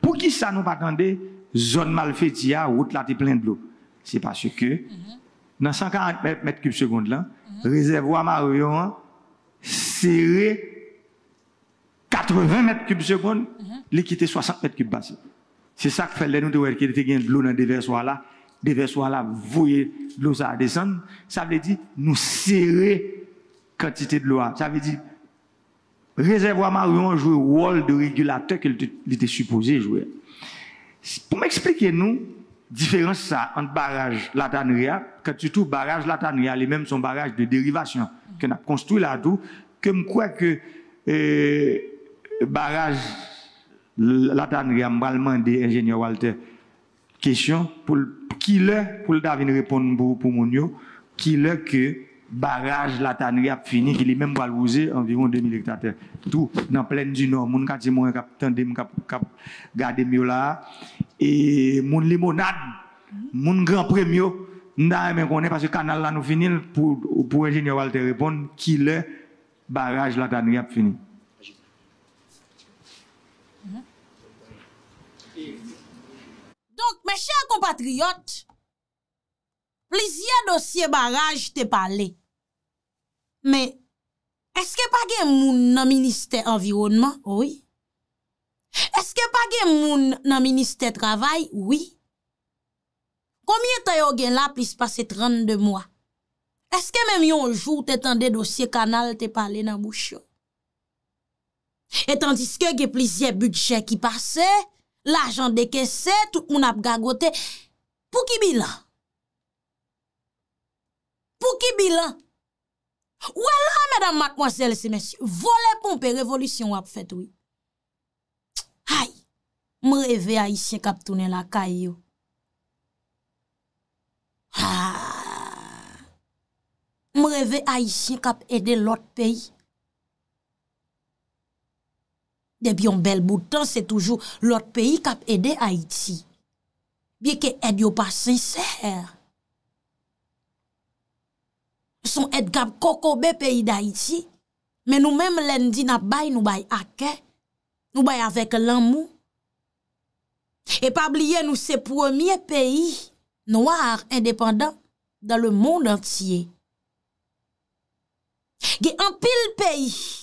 Pour qui ça nous pas attendait, zone malfaitia, route là, t'es plein de l'eau. C'est parce que, dans 140 mètres cubes secondes, là, réservoir Marion, serré 80 mètres cubes secondes, l'équité 60 mètres cubes basse. C'est ça que fait les nous de voir qu'il y a de l'eau dans des versoirs là, vous voyez l'eau ça descend. Ça veut dire nous serrer quantité de l'eau. Ça veut dire réservoir Marion joue le rôle de régulateur qu'il était supposé jouer. Pour m'expliquer nous différence ça entre barrage la tannerie, quand surtout barrage la tannerie, les mêmes sont barrages de dérivation que nous avons construit là tout, que me crois que barrage la tannerie a demandé ingénieur Walter question pour qui l'heure pour David répondre pour mon yo qui l'heure que barrage la tannerie a fini qu'il est même valorisé environ 2000 hectares tout dans Plaine du Nord mon Cadémore cap tendez cap garder mieux là et mon limonade mon grand premier n'a même connait parce que canal là nous fini pour ingénieur Walter répondre qui l'heure barrage la tannerie a fini. Donc, mes chers compatriotes, plusieurs dossiers barrages te parlé. Mais, est-ce que pas gen moun nan ministère environnement? Oui. Est-ce que pas gen moun nan ministère travail? Oui. Combien de temps yon gen la plus passé 32 mois? Est-ce que même yon jour te tende dossier canal te parlé nan bouche? Et tandis que gen plusieurs budgets qui passaient, l'argent décaissé, tout le monde a gagoté. Pour qui bilan? Pour qui bilan? Ou alors, mesdames, mademoiselles et messieurs, voler pompe révolution a fait, oui. Aïe, me rêve haïtien qui a tourné la caille. Ah, me rêve haïtien qui a aidé l'autre pays. Depuis un bel bout de temps, c'est toujours l'autre pays qui a aidé Haïti. Bien que l'aide n'est pas sincère. Son aide qui a cocobé le pays d'Haïti. Mais nous-mêmes, lundi, nous baillons à quai. Nous baillons avec l'amour. Et pas oublier, nous sommes le premier pays noir indépendant dans le monde entier. Il y a un pile pays.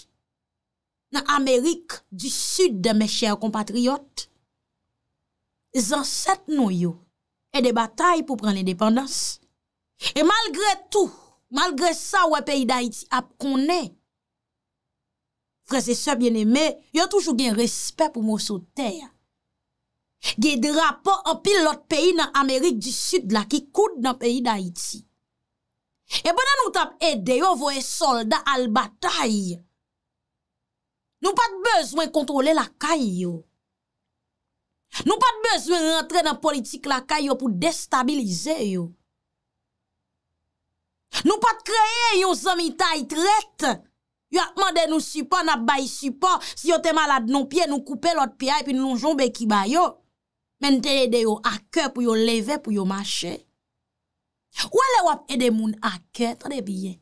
Dans l'Amérique du Sud, mes chers compatriotes, ils ont sept noyaux et des batailles pour prendre l'indépendance. Et malgré tout, malgré ça, le pays d'Haïti a connu. Frères et sœurs bien-aimés, ils ont toujours un respect pour mon sauter. Il y a des rapports en pile l'autre pays dans l'Amérique du Sud là, qui coûtent dans le pays d'Haïti. Et pendant nous avons aidé, vous voyez soldats à la bataille. Nous pas besoin de contrôler la caille. Nous pas besoin de rentrer dans la politique la caille pour déstabiliser. Nous pas créer yon zami taille traite. Yo a demandé nous support, n'a bail support. Si yo te malade non pied, nous couper l'autre pied et puis nous jombe ki ba yo. Mais nous t'aide yo à cœur pour yo lever pour yo marcher. Ou elle wap aide moun à cœur, très bien.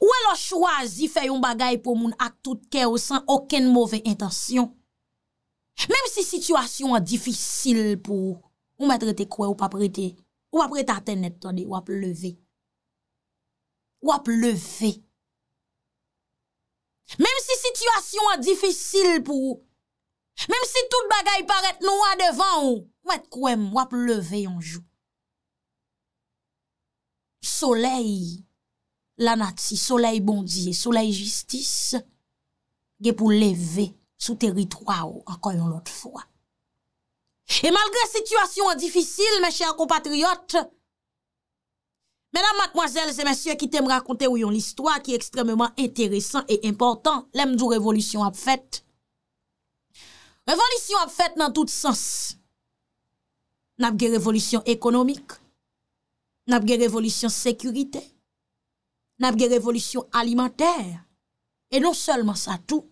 Ou alors choisi faire un bagay pour moun ak tout cœur sans aucune mauvaise intention. Même si situation est difficile pour ou mettre te quoi ou pas prêter à tenir attendez ou à lever. Ou à lever. Même si situation est difficile pour même si tout bagay paraît noir devant ou être quoi ou à lever un jour. Soleil la nati, soleil bondier, soleil justice, qui pour lever sous territoire encore une autre fois. Et malgré situation difficile, mes chers compatriotes, mesdames, mademoiselles et messieurs, qui t'aiment raconter une histoire qui est extrêmement intéressante et importante, l'aime du révolution a fait. Révolution a fait dans tout sens. N'a pas révolution économique, n'a pas révolution sécurité. N'a pas révolution alimentaire. Et non seulement ça tout.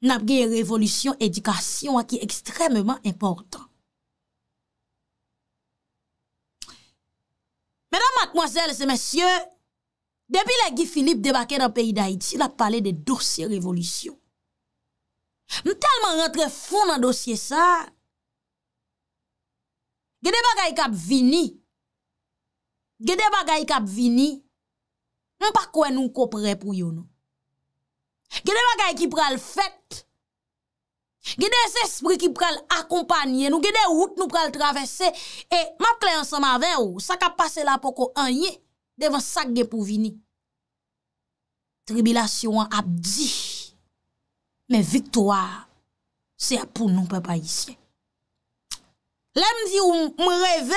N'a pas révolution éducation qui est extrêmement importante. Mesdames, mademoiselles et messieurs, depuis la Guy Philippe débarqué dans le pays d'Haïti, il a parlé de dossier révolution. Nous tellement rentré fond dans le dossier ça. Gede bagay kap vini. Gede bagay kap vini. On pas quoi nous comprendre pour yon non. Gè des bagailles qui pral fête. Gè des esprits qui pral accompagner nous, gè des routes nous pral traverser et m'a clé ensemble avec ou, ça ka passer là poko anye devant ça gè pour venir. Tribulation a dit mais victoire c'est pour nous peuple haïtien. L'aime dit ou m'rêver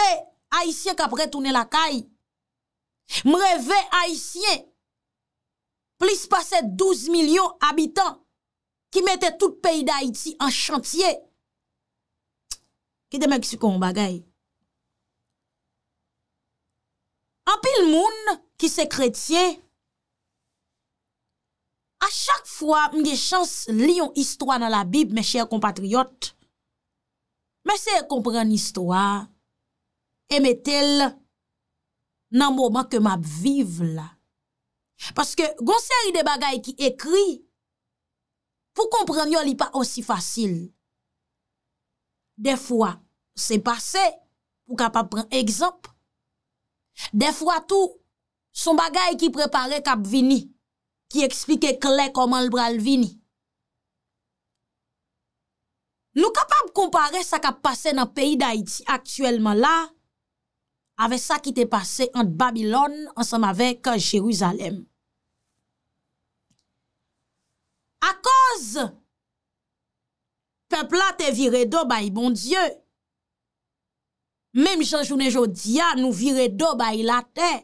haïtien qui après tourner la caille. M'rêve haïtien, plus passé 12 millions d'habitants qui mettaient tout le pays d'Haïti en chantier. Qui te mèk si kon bagay? En pile moun qui se chrétien, à chaque fois m'ge chance li yon histoire dans la Bible, mes chers compatriotes, mais c'est comprendre l'histoire et mettez-le dans le moment que m'a vive là. Parce que, gon série de bagailles qui écrit, pour comprendre yon li pas aussi facile. Des fois, c'est passé, pour capable prendre exemple. Des fois tout, son bagay qui prépare kap vini, qui explique clair comment le bral vini. Nous capable comparer ça kap passé dans le pays d'Haïti actuellement là, avec ça qui t'est passé entre Babylone ensemble avec Jérusalem. À cause peuple là te viré d'eau bay bon Dieu. Même Jean journée jodia nous viré d'eau bay la terre.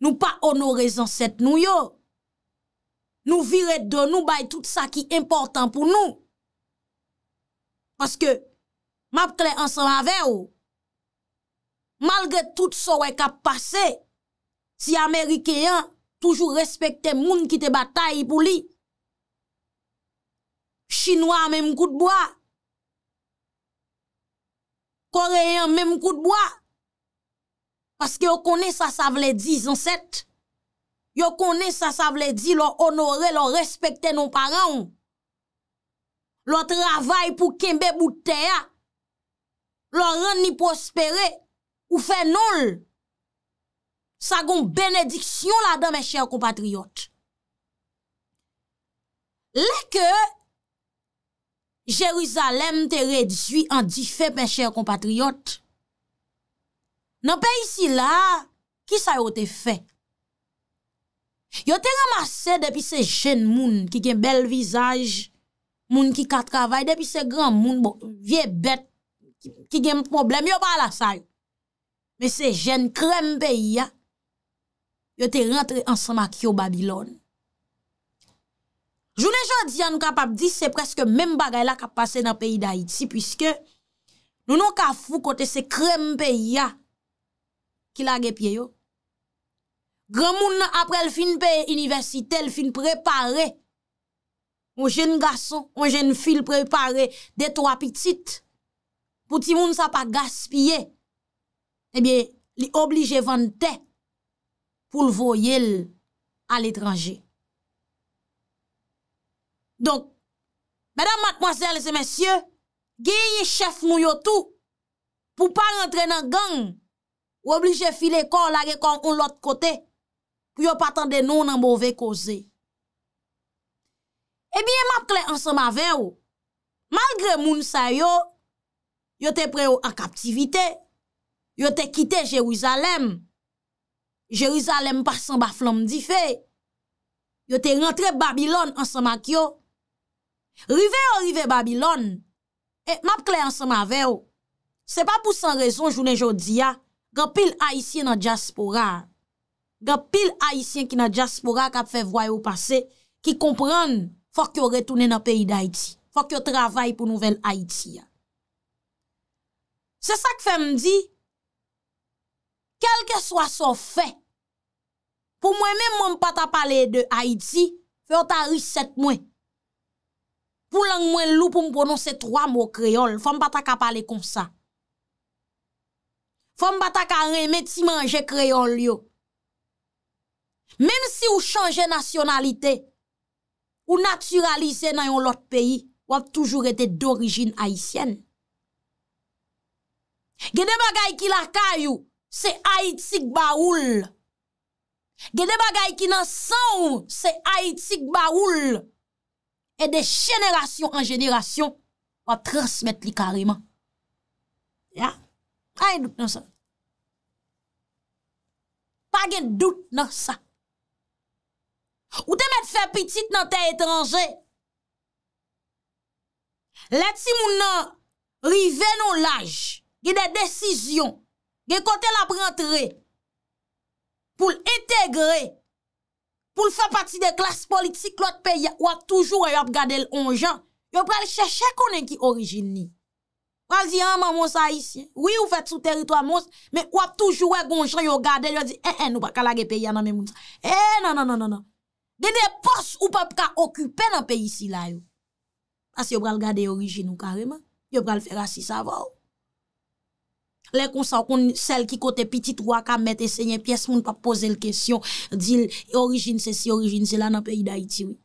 Nous pas honorer ancêtre nous yo. Nous virer de nous bay tout ça qui important pour nous. Parce que m'a clair ensemble avec vous. Malgré tout ce qui a passé, si américain toujours respecter moun qui te bataille pour lui. Chinois même coup de bois. Coréen même coup de bois. Parce que vous connaissez ça, ça veut dire 17. Vous connaissez ça, ça veut dire leur honorer, leur respecter nos parents. Leur travail pour kembe bouteya. Leur rendre ni prospérer. Ou fait non. Ça gon bénédiction là-dedans, mes chers compatriotes. Les que Jérusalem te réduit en 10 faits, mes chers compatriotes. Dans le pays ici là, qui ça yo te fait? Yo te ramassé depuis ces jeunes moun qui ont bel visage, moun qui ka travail, depuis ces grands moun, bon, vieux bête, qui ont problème, yo pas la ça. Mais ces jeunes crème pays, yo te rentré ensemble avec yo Babylone. Journée jodi nous capable dire c'est presque même bagaille là qui passé dans pays d'Haïti puisque nous non ka fou côté ces crème pays là qui la gè pied yo. Grand moun après le fin paye université, le fin préparé. Un jeune garçon, un jeune fille préparé des trois petites pour ti moun ça pas gaspiller. Eh bien, li obligé vendre terre pour le voyer à l'étranger. Donc, mesdames, mademoiselles et messieurs, gagnez chef nou yo tout pour pas rentrer dans gang ou obligé filer corps la corps on l'autre côté pour yo pas tande nous dans mauvais cause. Eh bien, m'a clair ensemble avec ou malgré moun sa yo yo te pré en captivité, yo te quitté Jérusalem. Jérusalem pas sans bas flamme di fait. Yo te rentré Babylone ensemble avec yo. Rive Babylone. Et m'a clair ensemble avec vous. C'est pas pour sans raison journée jodia, grand pile haïtien dans diaspora. Grand pile haïtien qui dans diaspora qui fait voyer au passé, qui comprennent faut que retourner dans pays d'Haïti. Faut que travaille pour nouvelle Haïti. C'est ça que fait me dit quel que soit son fait. Pour moi même pas t'a parler de Haïti, faut ta recette moi. Pour langue moins loup pour me prononcer trois mots créole, faut me pas parler comme ça. Faut me pas remettre si manger créole yo. Même si ou changer nationalité ou naturaliser dans un autre pays, ou a toujours été d'origine haïtienne. Gade bagay ki la kayou, c'est Haïti baoul. Gade bagay ki nan sang, c'est Haïti baoul. Et de génération en génération, on va transmettre les carrément. Ya? Pas de doute dans ça. Pas de doute dans ça. Ou te mettre faire petit dans tes étrangers. Les ti moun nan rive non l'âge, il y a des décisions, il y a côté la rentrée pour intégrer. Pour faire partie des classes politiques, l'autre pays, ou a toujours regardé on gens, yon pral chercher konnen ki origine ni. Pral di an maman sa ici. Oui, ou fait sous territoire mons, mais ou a toujours gonjan yon gade, yon dit nous pas ka lage pays nan même moun. Non. Des postes ou pas ka occuper dans pays ici là yo. Parce que yon pral gade origine ou carrément, yon pral faire assis ça va. Les consens qu'on celle qui côté petit roi ka mettre essayer pièce moun pas poser le question dit origine c'est si origine c'est là dans pays d'Haïti oui.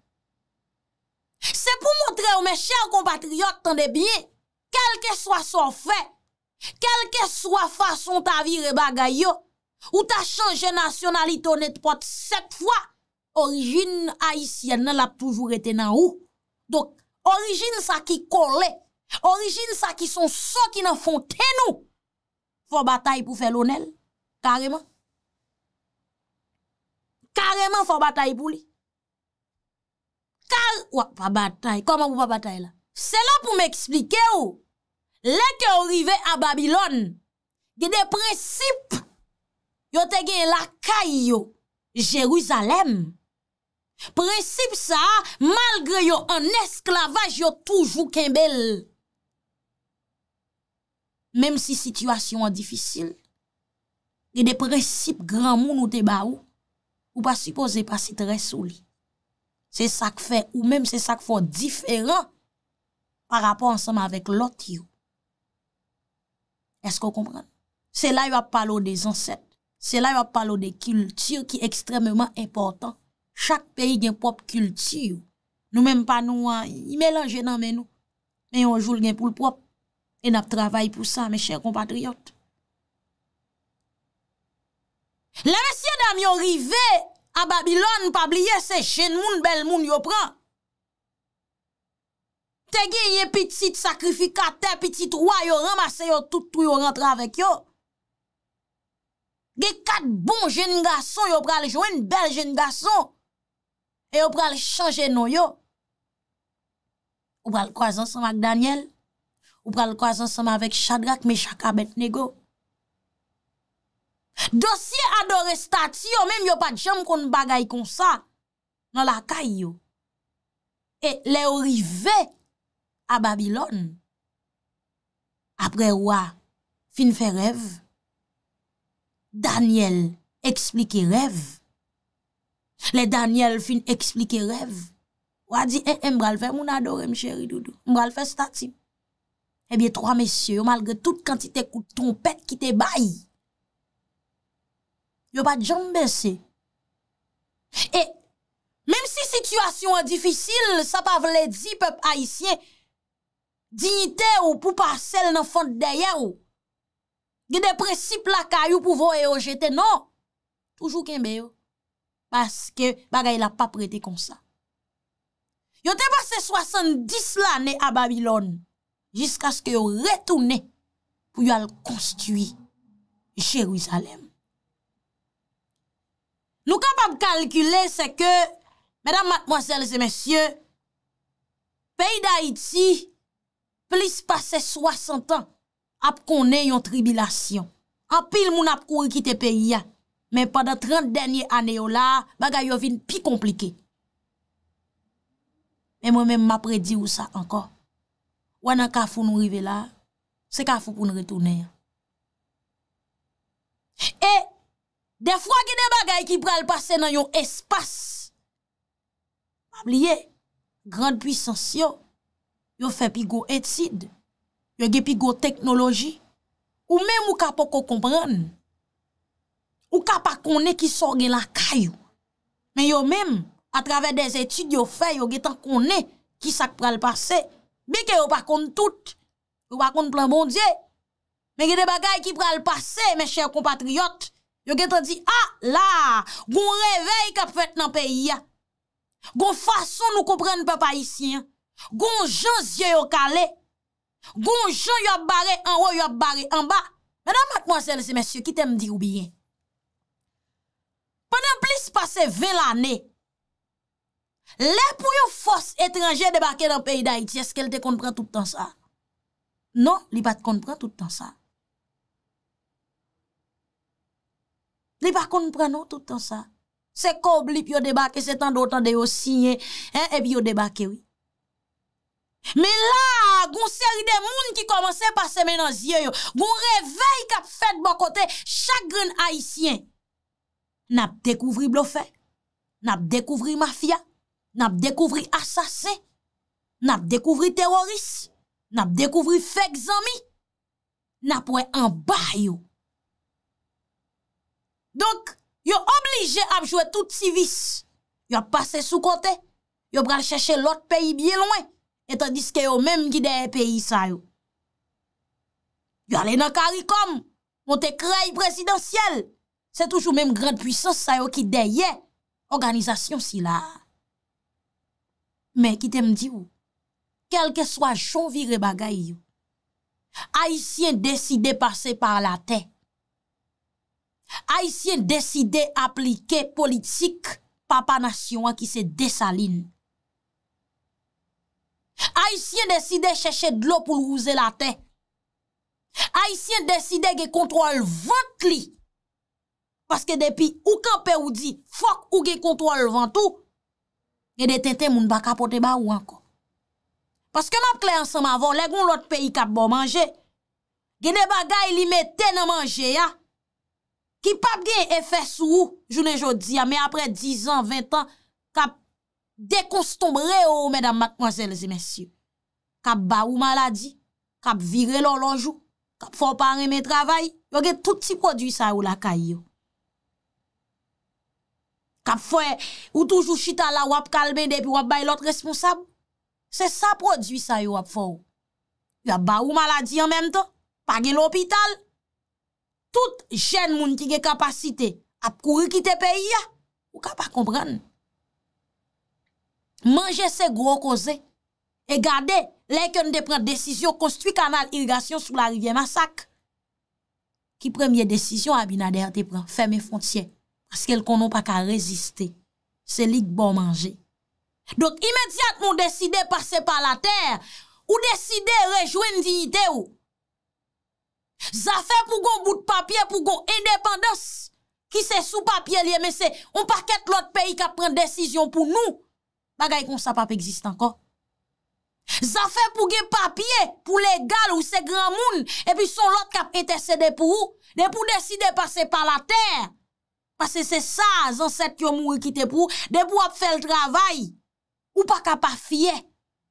C'est pour montrer aux mes chers compatriotes tendez bien quel que soit son fait quel que soit façon ta vire bagay yo ou ta changé nationalité n'importe 7 fois origine haïtienne l'a toujours été nan ou. Donc origine ça qui collé origine ça qui sont ceux qui n'en font nous. Faut bataille pour faire l'honneur. Carrément. Carrément, faut bataille pour lui. Pas bataille. Comment vous pas bataille là? C'est là pour m'expliquer où. Les que arrivé à Babylone, il y a des principes. Yo te gen la caille yo, Jérusalem. Principe ça, malgré yo en esclavage, yo toujours kembel. Même si situation est difficile, il y a des principes grand moun ou te ba ou pas supposé passer très souli. C'est ça que fait, ou même c'est ça que fait différent par rapport ensemble avec l'autre. Est-ce qu'on comprend? C'est là qu'on parle des ancêtres. C'est là qu'on parle des cultures qui est extrêmement important. Chaque pays a une propre culture. Nous-mêmes, pas nous, ils mélangent dans nous. Mais on joue pour le propre. Et nous travaillons pour ça, mes chers compatriotes. Les messieurs dames arrivés à Babylone, pas oublier, c'est jeune moun, bel moun, yo prend. Te gagné petit sacrificateur, petit roi, yo ramassé yo tout, yo rentre avec yo. Gé quatre bons jeunes garçons, yo pral joindre une belle jeune garçon. Et yo pral changer non yo. Ou pral croiser ensemble avec Daniel. Ou pral croiser ensemble avec Shadrak, Méshak, Abednego. Dossier adoré statue, même yo pas de jambe qu'on bagaille comme ça dans la caille yo. Et les arrivé à Babylone. Après roi, fin fait rêve. Daniel explique rêve. Les Daniel fin explique rêve. Ou a dit, m'bral fait mon adoré, m'chéri doudou. M'bral fait statue. Eh bien, trois messieurs, malgré toute quantité de trompette qui te baille, yo pas de jambe baissé. Et même si situation est difficile, ça pas veut dire peuple haïtien dignité ou pour passer dans fond derrière ou. Il y a des principes la caillou pour voir jeter non. Toujours kembe yo. Parce que bagay la pas prêté comme ça. Yo te passé 70 l'année à Babylone jusqu'à ce que yo retourné pour yo al construire Jérusalem. Nous capables de calculer, c'est que, mesdames, mademoiselles et messieurs, pays d'Haïti, plus passé 60 ans, ap konnen yon tribulation. En pile, moun ap kouri kite pays, mais pendant 30 dernières années, là, bagay yo vin pi compliqué. Mais moi-même, m'a prédit ou ça encore. Ou an kafou nou rive là, c'est kafou pou nou retourner. Et, des fois, il y a des bagailles qui prennent passer dans un espace. Pas oublier, grande puissance, yo fait pigo étude, yo fait pigo technologie, ou même ou kapok ko comprendre, ou kapok koné qui sort la caillou. Mais yo même, à travers des études, yo fait, yo getan koné qui sa pral passer, bien que yo pas kon tout, yo pas kon plan bon Dieu. Mais il y a des bagailles qui prennent passer, mes chers compatriotes. Yo getan dit, ah, là, gon réveil kap fait nan pays ya. Gon façon nous comprendre peuple haïtien. Gon gens yo calé. Gon gens yo barré en haut, yo barré en bas. Mesdames, mademoiselles et messieurs, qui t'aime dire ou bien. Pendant plus passé 20 l'année, les pou yon force étrangère débarquer dans pays d'Haïti, est-ce qu'elle te comprend tout le temps ça? Non, li pas te comprend tout le temps ça. Li pa konprann tout temps ça. C'est qu'obli pyo débarquer, c'est tant d'autant de yo signé, hein, et puis yo débarquer oui. Mais là, gon série de moun qui commence à passer maintenant yeux yo. Gon réveil k'ap fait bon côté, chaque grand haïtien n'a découvri bluffé, n'a découvri mafia, n'a découvri assassin, n'a découvri terroriste, n'a découvri fake zami, n'a point en bas yo. Donc, yo obligé à jouer tout civis. Yo passé sous côté. Yo pral chercher l'autre pays bien loin. Et tandis que yo même qui des pays ça yo. Yo allé dans CARICOM, monte créé présidentiel. C'est toujours même grande puissance ça yo qui derrière organisation si là. Mais qui t'aime dit ou quel que soit chon viré bagay yo. Haïtien décidé passer par la terre. Haïtien décidé appliquer politique papa nation qui c'est Dessaline. Haïtien décide de chercher de l'eau pour rouser la terre. Haïtien décide de contrôle vent li. Parce que depuis ou campé ou dit fuck ou gen contrôle vent tout. Et de tente moun pa kapote ba ou encore. Parce que m'a clair ensemble avant les gon l'autre pays k'ap bon manger. Gen des bagay li mette nan manger ya. Qui pas bien effet sou journée jodi mais après 10 ans, 20 ans k'ap déconstombré ou mesdames, mademoiselles et messieurs. K'ap ba ou maladie, k'ap vire l'olonjou, k'ap fò pa reme travail, yo gen tout ti produit sa ou la kayo. K'ap fò ou toujours chita la wap kalbe depuis wap bay l'autre responsable. C'est ça produit sa yo wap fò. Yo ba ou maladie en même temps, pa gen l'hôpital. Tout jeune moun ki gen capacité ap kouri kite pays ya, ou ka pa comprendre. Manger c'est gros cause. Et gardez, les qu'on de prendre décision, construit canal irrigation sous la rivière Massac. Qui première décision, Abinader te prend, ferme frontières. Parce qu'elle konon pas qu'à résister. C'est lui bon manger. Donc, immédiatement, décidez passer par la terre, ou décidez rejoindre dignité ou. Ça fait pour gon bout de papier, pour gon indépendance, qui c'est sous papier lié, mais c'est, on paquet l'autre pays qui prend décision pour nous. Bagay kon sa pa existe encore. Ça fait pour gen papier pour légal ou c'est grand monde et puis son l'autre qui a intercédé pour ou, de pour décider passer par la terre. Parce que c'est ça ancêtre yo mouri qui te pour, de pour faire le travail ou pas ka pa fier,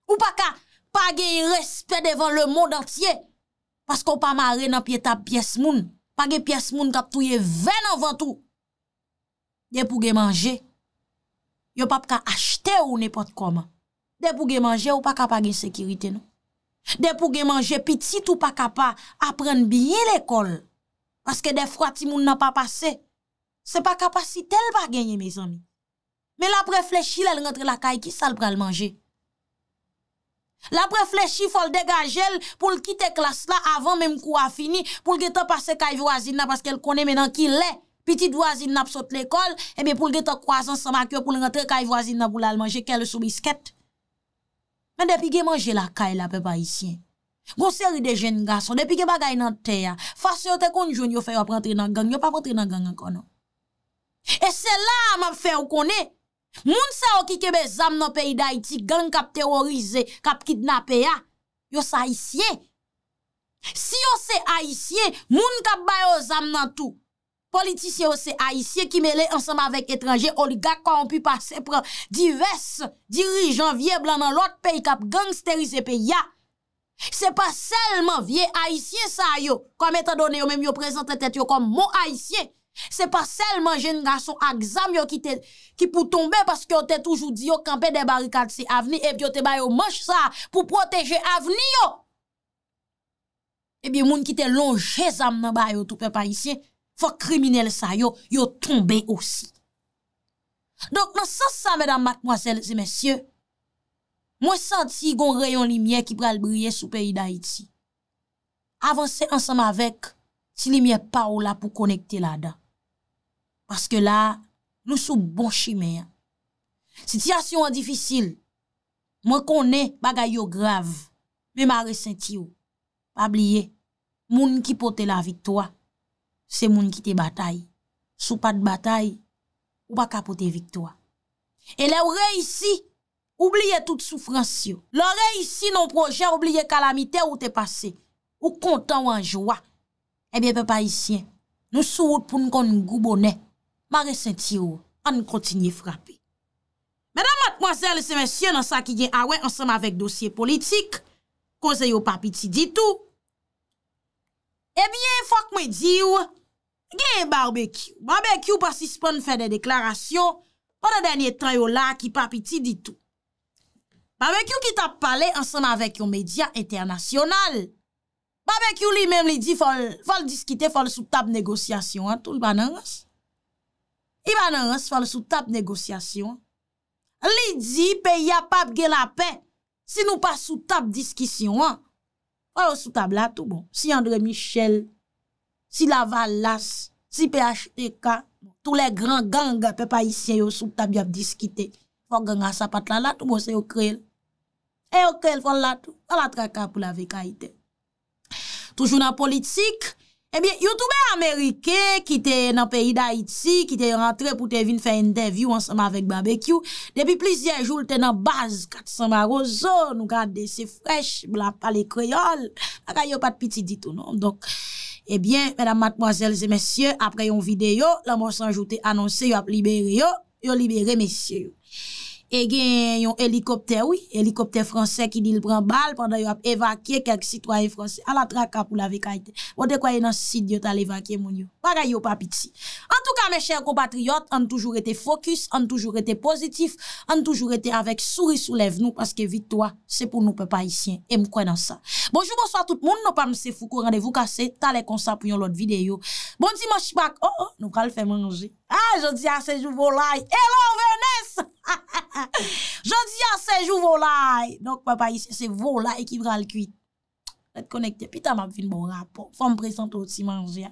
ou pas ka pa gen respect devant le monde entier parce qu'on pa marrer dans pied ta pièce moun, pa gen pièce moun k'ap touye 20 avant tout. De pour gen manger. Yo pa ka acheter ou n'importe comment. De pou gen manger ou pa ka pa gen sécurité non. De pou gen manger petit ou pa ka pa apprendre bien l'école. Parce que des fois ti moun n'a pas passé. C'est pas capacité elle pas gagner mes amis. Mais la réfléchi elle rentre la caille qui ça le pral manger. La réfléchi faut le dégager pour le quitter classe là avant même cours a fini pour le temps passer caille voisine parce qu'elle connaît maintenant qui l'est. Petite voisine n'a pas sauté l'école, et bien pour le temps croissant sans maquillage pour rentrer caille voisine n'a pas manger qu'elle sous bisquette. Mais depuis que manger la caille la peuple haïtien. Gon série de jeunes garçons depuis que bagay nan terre, face yo te konn joun yo fait rentrer dans gang, yo pas rentrer dans gang encore non. Et c'est là m'a fait ou connaît. Moun sa ou ki kebe zam dans pays d'Haïti, gang k'ap terrorisé, k'ap kidnappé ya, yo sa haïtien. Si yo se haïtien, moun k'ap bay yo zam nan tout. Politiciens aussi haïtiens qui mêlent ensemble avec étrangers, oligarques corrompus par ces divers dirigeants vieux blancs dans l'autre pays qui gangstérisé pays. C'est pas seulement vieux haïtiens ça yo, comme étant donné yo même yo présente tête yo comme mon haïtien. C'est pas seulement jeune garçon exam yo qui pour tomber parce que yo t'ai toujours dit yo camper des barricades c'est avenir et puis yo te ba yo manche ça pour protéger avenir yo. Et bien moun qui te longé zam nan ba yo tout peuple haïtien. Faut criminel ça yo tombé aussi. Donc dans sens ça mesdames mademoiselles et messieurs, moi senti gon rayon lumière qui pral briller sous pays d'Haïti. Avancer ensemble avec si lumière pa ou là pour connecter là-dedans. Parce que là nous sous bon chemin. Situation difficile. Moi connais bagay yo grave, mais m'a ressenti ou. Pas oublier moun qui pote la victoire. C'est moun qui te bataille. Sous pas de bataille, ou pas capote victoire. Et là, ou réussi, oubliez toute souffrance. Là, réussi non projet, oubliez calamité ou te passé. Ou content ou en joie. Eh bien, papa ici, nous sous pour nous kon goubonnet. Mare senti ou, on continue frapper. Mesdames, mademoiselles et messieurs, dans ça qui gen awe, ensemble avec dossier politique, conseil ou pas petit dit tout. Eh bien, faut que moi dis ou, gen barbecue. Barbecue participant de faire des déclarations pendant dernier temps yo là qui pas petit dit tout. Barbecue qui t'a parlé ensemble avec un média international. Barbecue lui même lui dit faut discuter, faut sous table négociation hein, tout le banance. Il banance faut sous table négociation. Li dit pays a pas gen la paix si nous pas sous table discussion hein. Oh, sous table là, tout bon. Si André Michel, si Lavalas, si PHTK, tous les grands gangs, peuple haïtien, sous table, ils discutent. Faut gang à sa patte là, tout bon, c'est au créel. Et auquel font là tout, à la traque pour la vie Haïti. Toujours dans la politique, eh bien, youtubeur américain qui était dans le pays d'Haïti, qui était rentré pour te venir faire une interview ensemble avec Barbecue, depuis plusieurs jours, il était dans la base 400 Marozo, nous gardons ses fraîches, blanc, parler créole, il n'y a pas de petit dit tout, non. Donc, eh bien, mesdames, mademoiselles et messieurs, après une vidéo, la mort sans joute annoncé, il a libéré, messieurs. Et il y a un hélicoptère, oui, hélicoptère français qui dit le prend balle pendant qu'il a évacué quelques citoyens français à la traque pour la vécaïté. Vous avez quoi dans ce site, vous avez évacué mon yo. Pareil, pas pitié. En tout cas, mes chers compatriotes, on toujours été focus, on toujours été positif, on toujours été avec souris sous lèvres nous parce que victoire, c'est pour nous, peuple haïtien. Et me crois dans ça. Bonjour, bonsoir tout le monde. Nous pas me Foucault, rendez-vous cassé, t'as les constats pour l'autre vidéo. Bon dimanche, Pâques. Oh, oh, nous allons faire manger. Ah, je dis à ces jours volaille. Hello, Venice! Je dis à ces jours volaille. Donc, papa, ici, c'est volaille qui va le cuit. Reste connecté. Putain, ma vie, bon rapport. Faut me présenter aussi manger.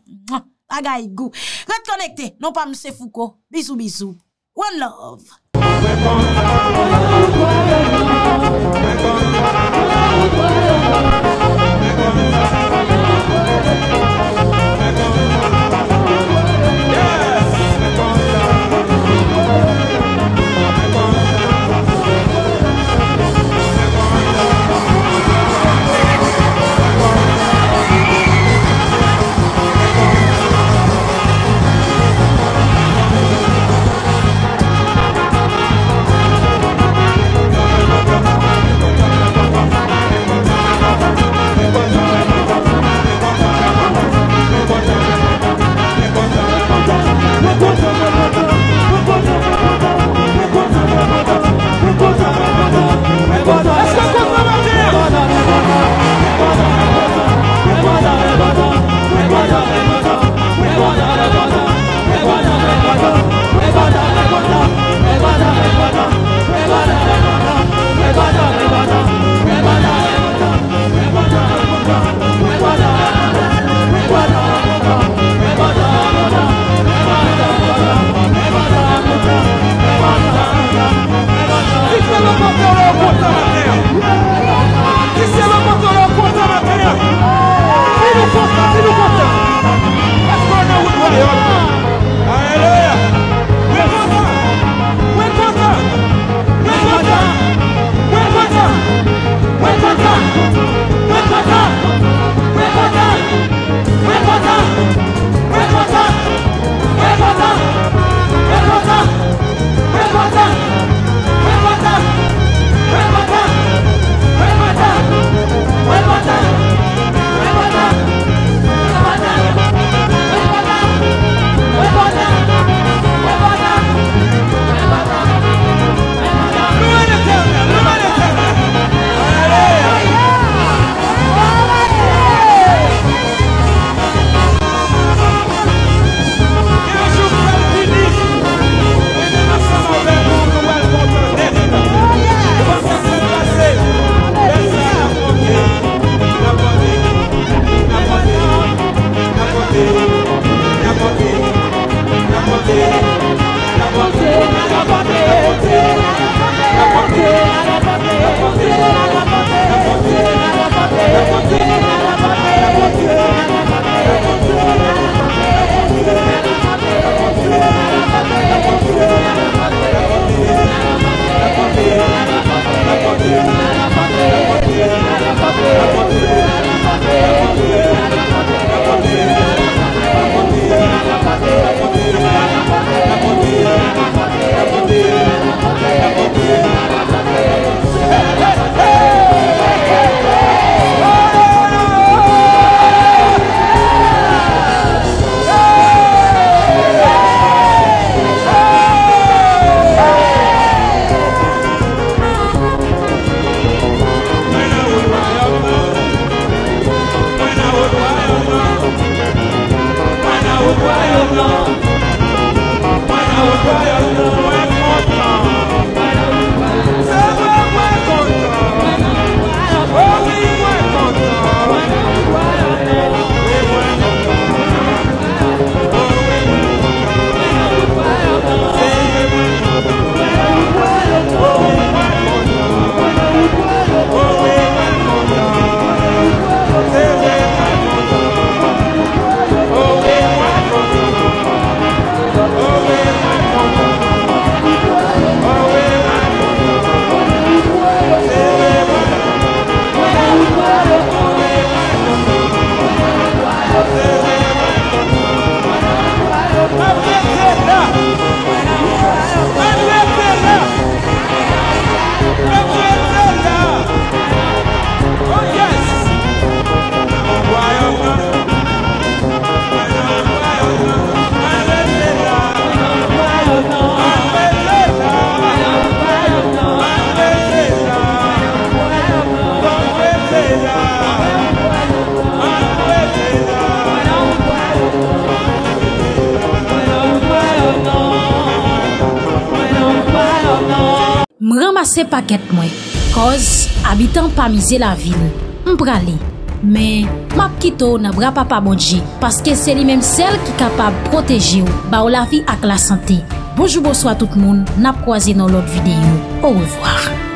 Agaï goût. Reste connecté. Non, pas monsieur Foucault. Bisous, bisous. One love. passer paquet moi cause habitant pas miser la ville. M'pralé mais m'a quitto n'a bras papa Bonji parce que c'est lui même celle qui capable protéger ou ba ou la vie avec la santé. Bonjour bonsoir tout le monde, n'a croisé dans l'autre vidéo. Au revoir.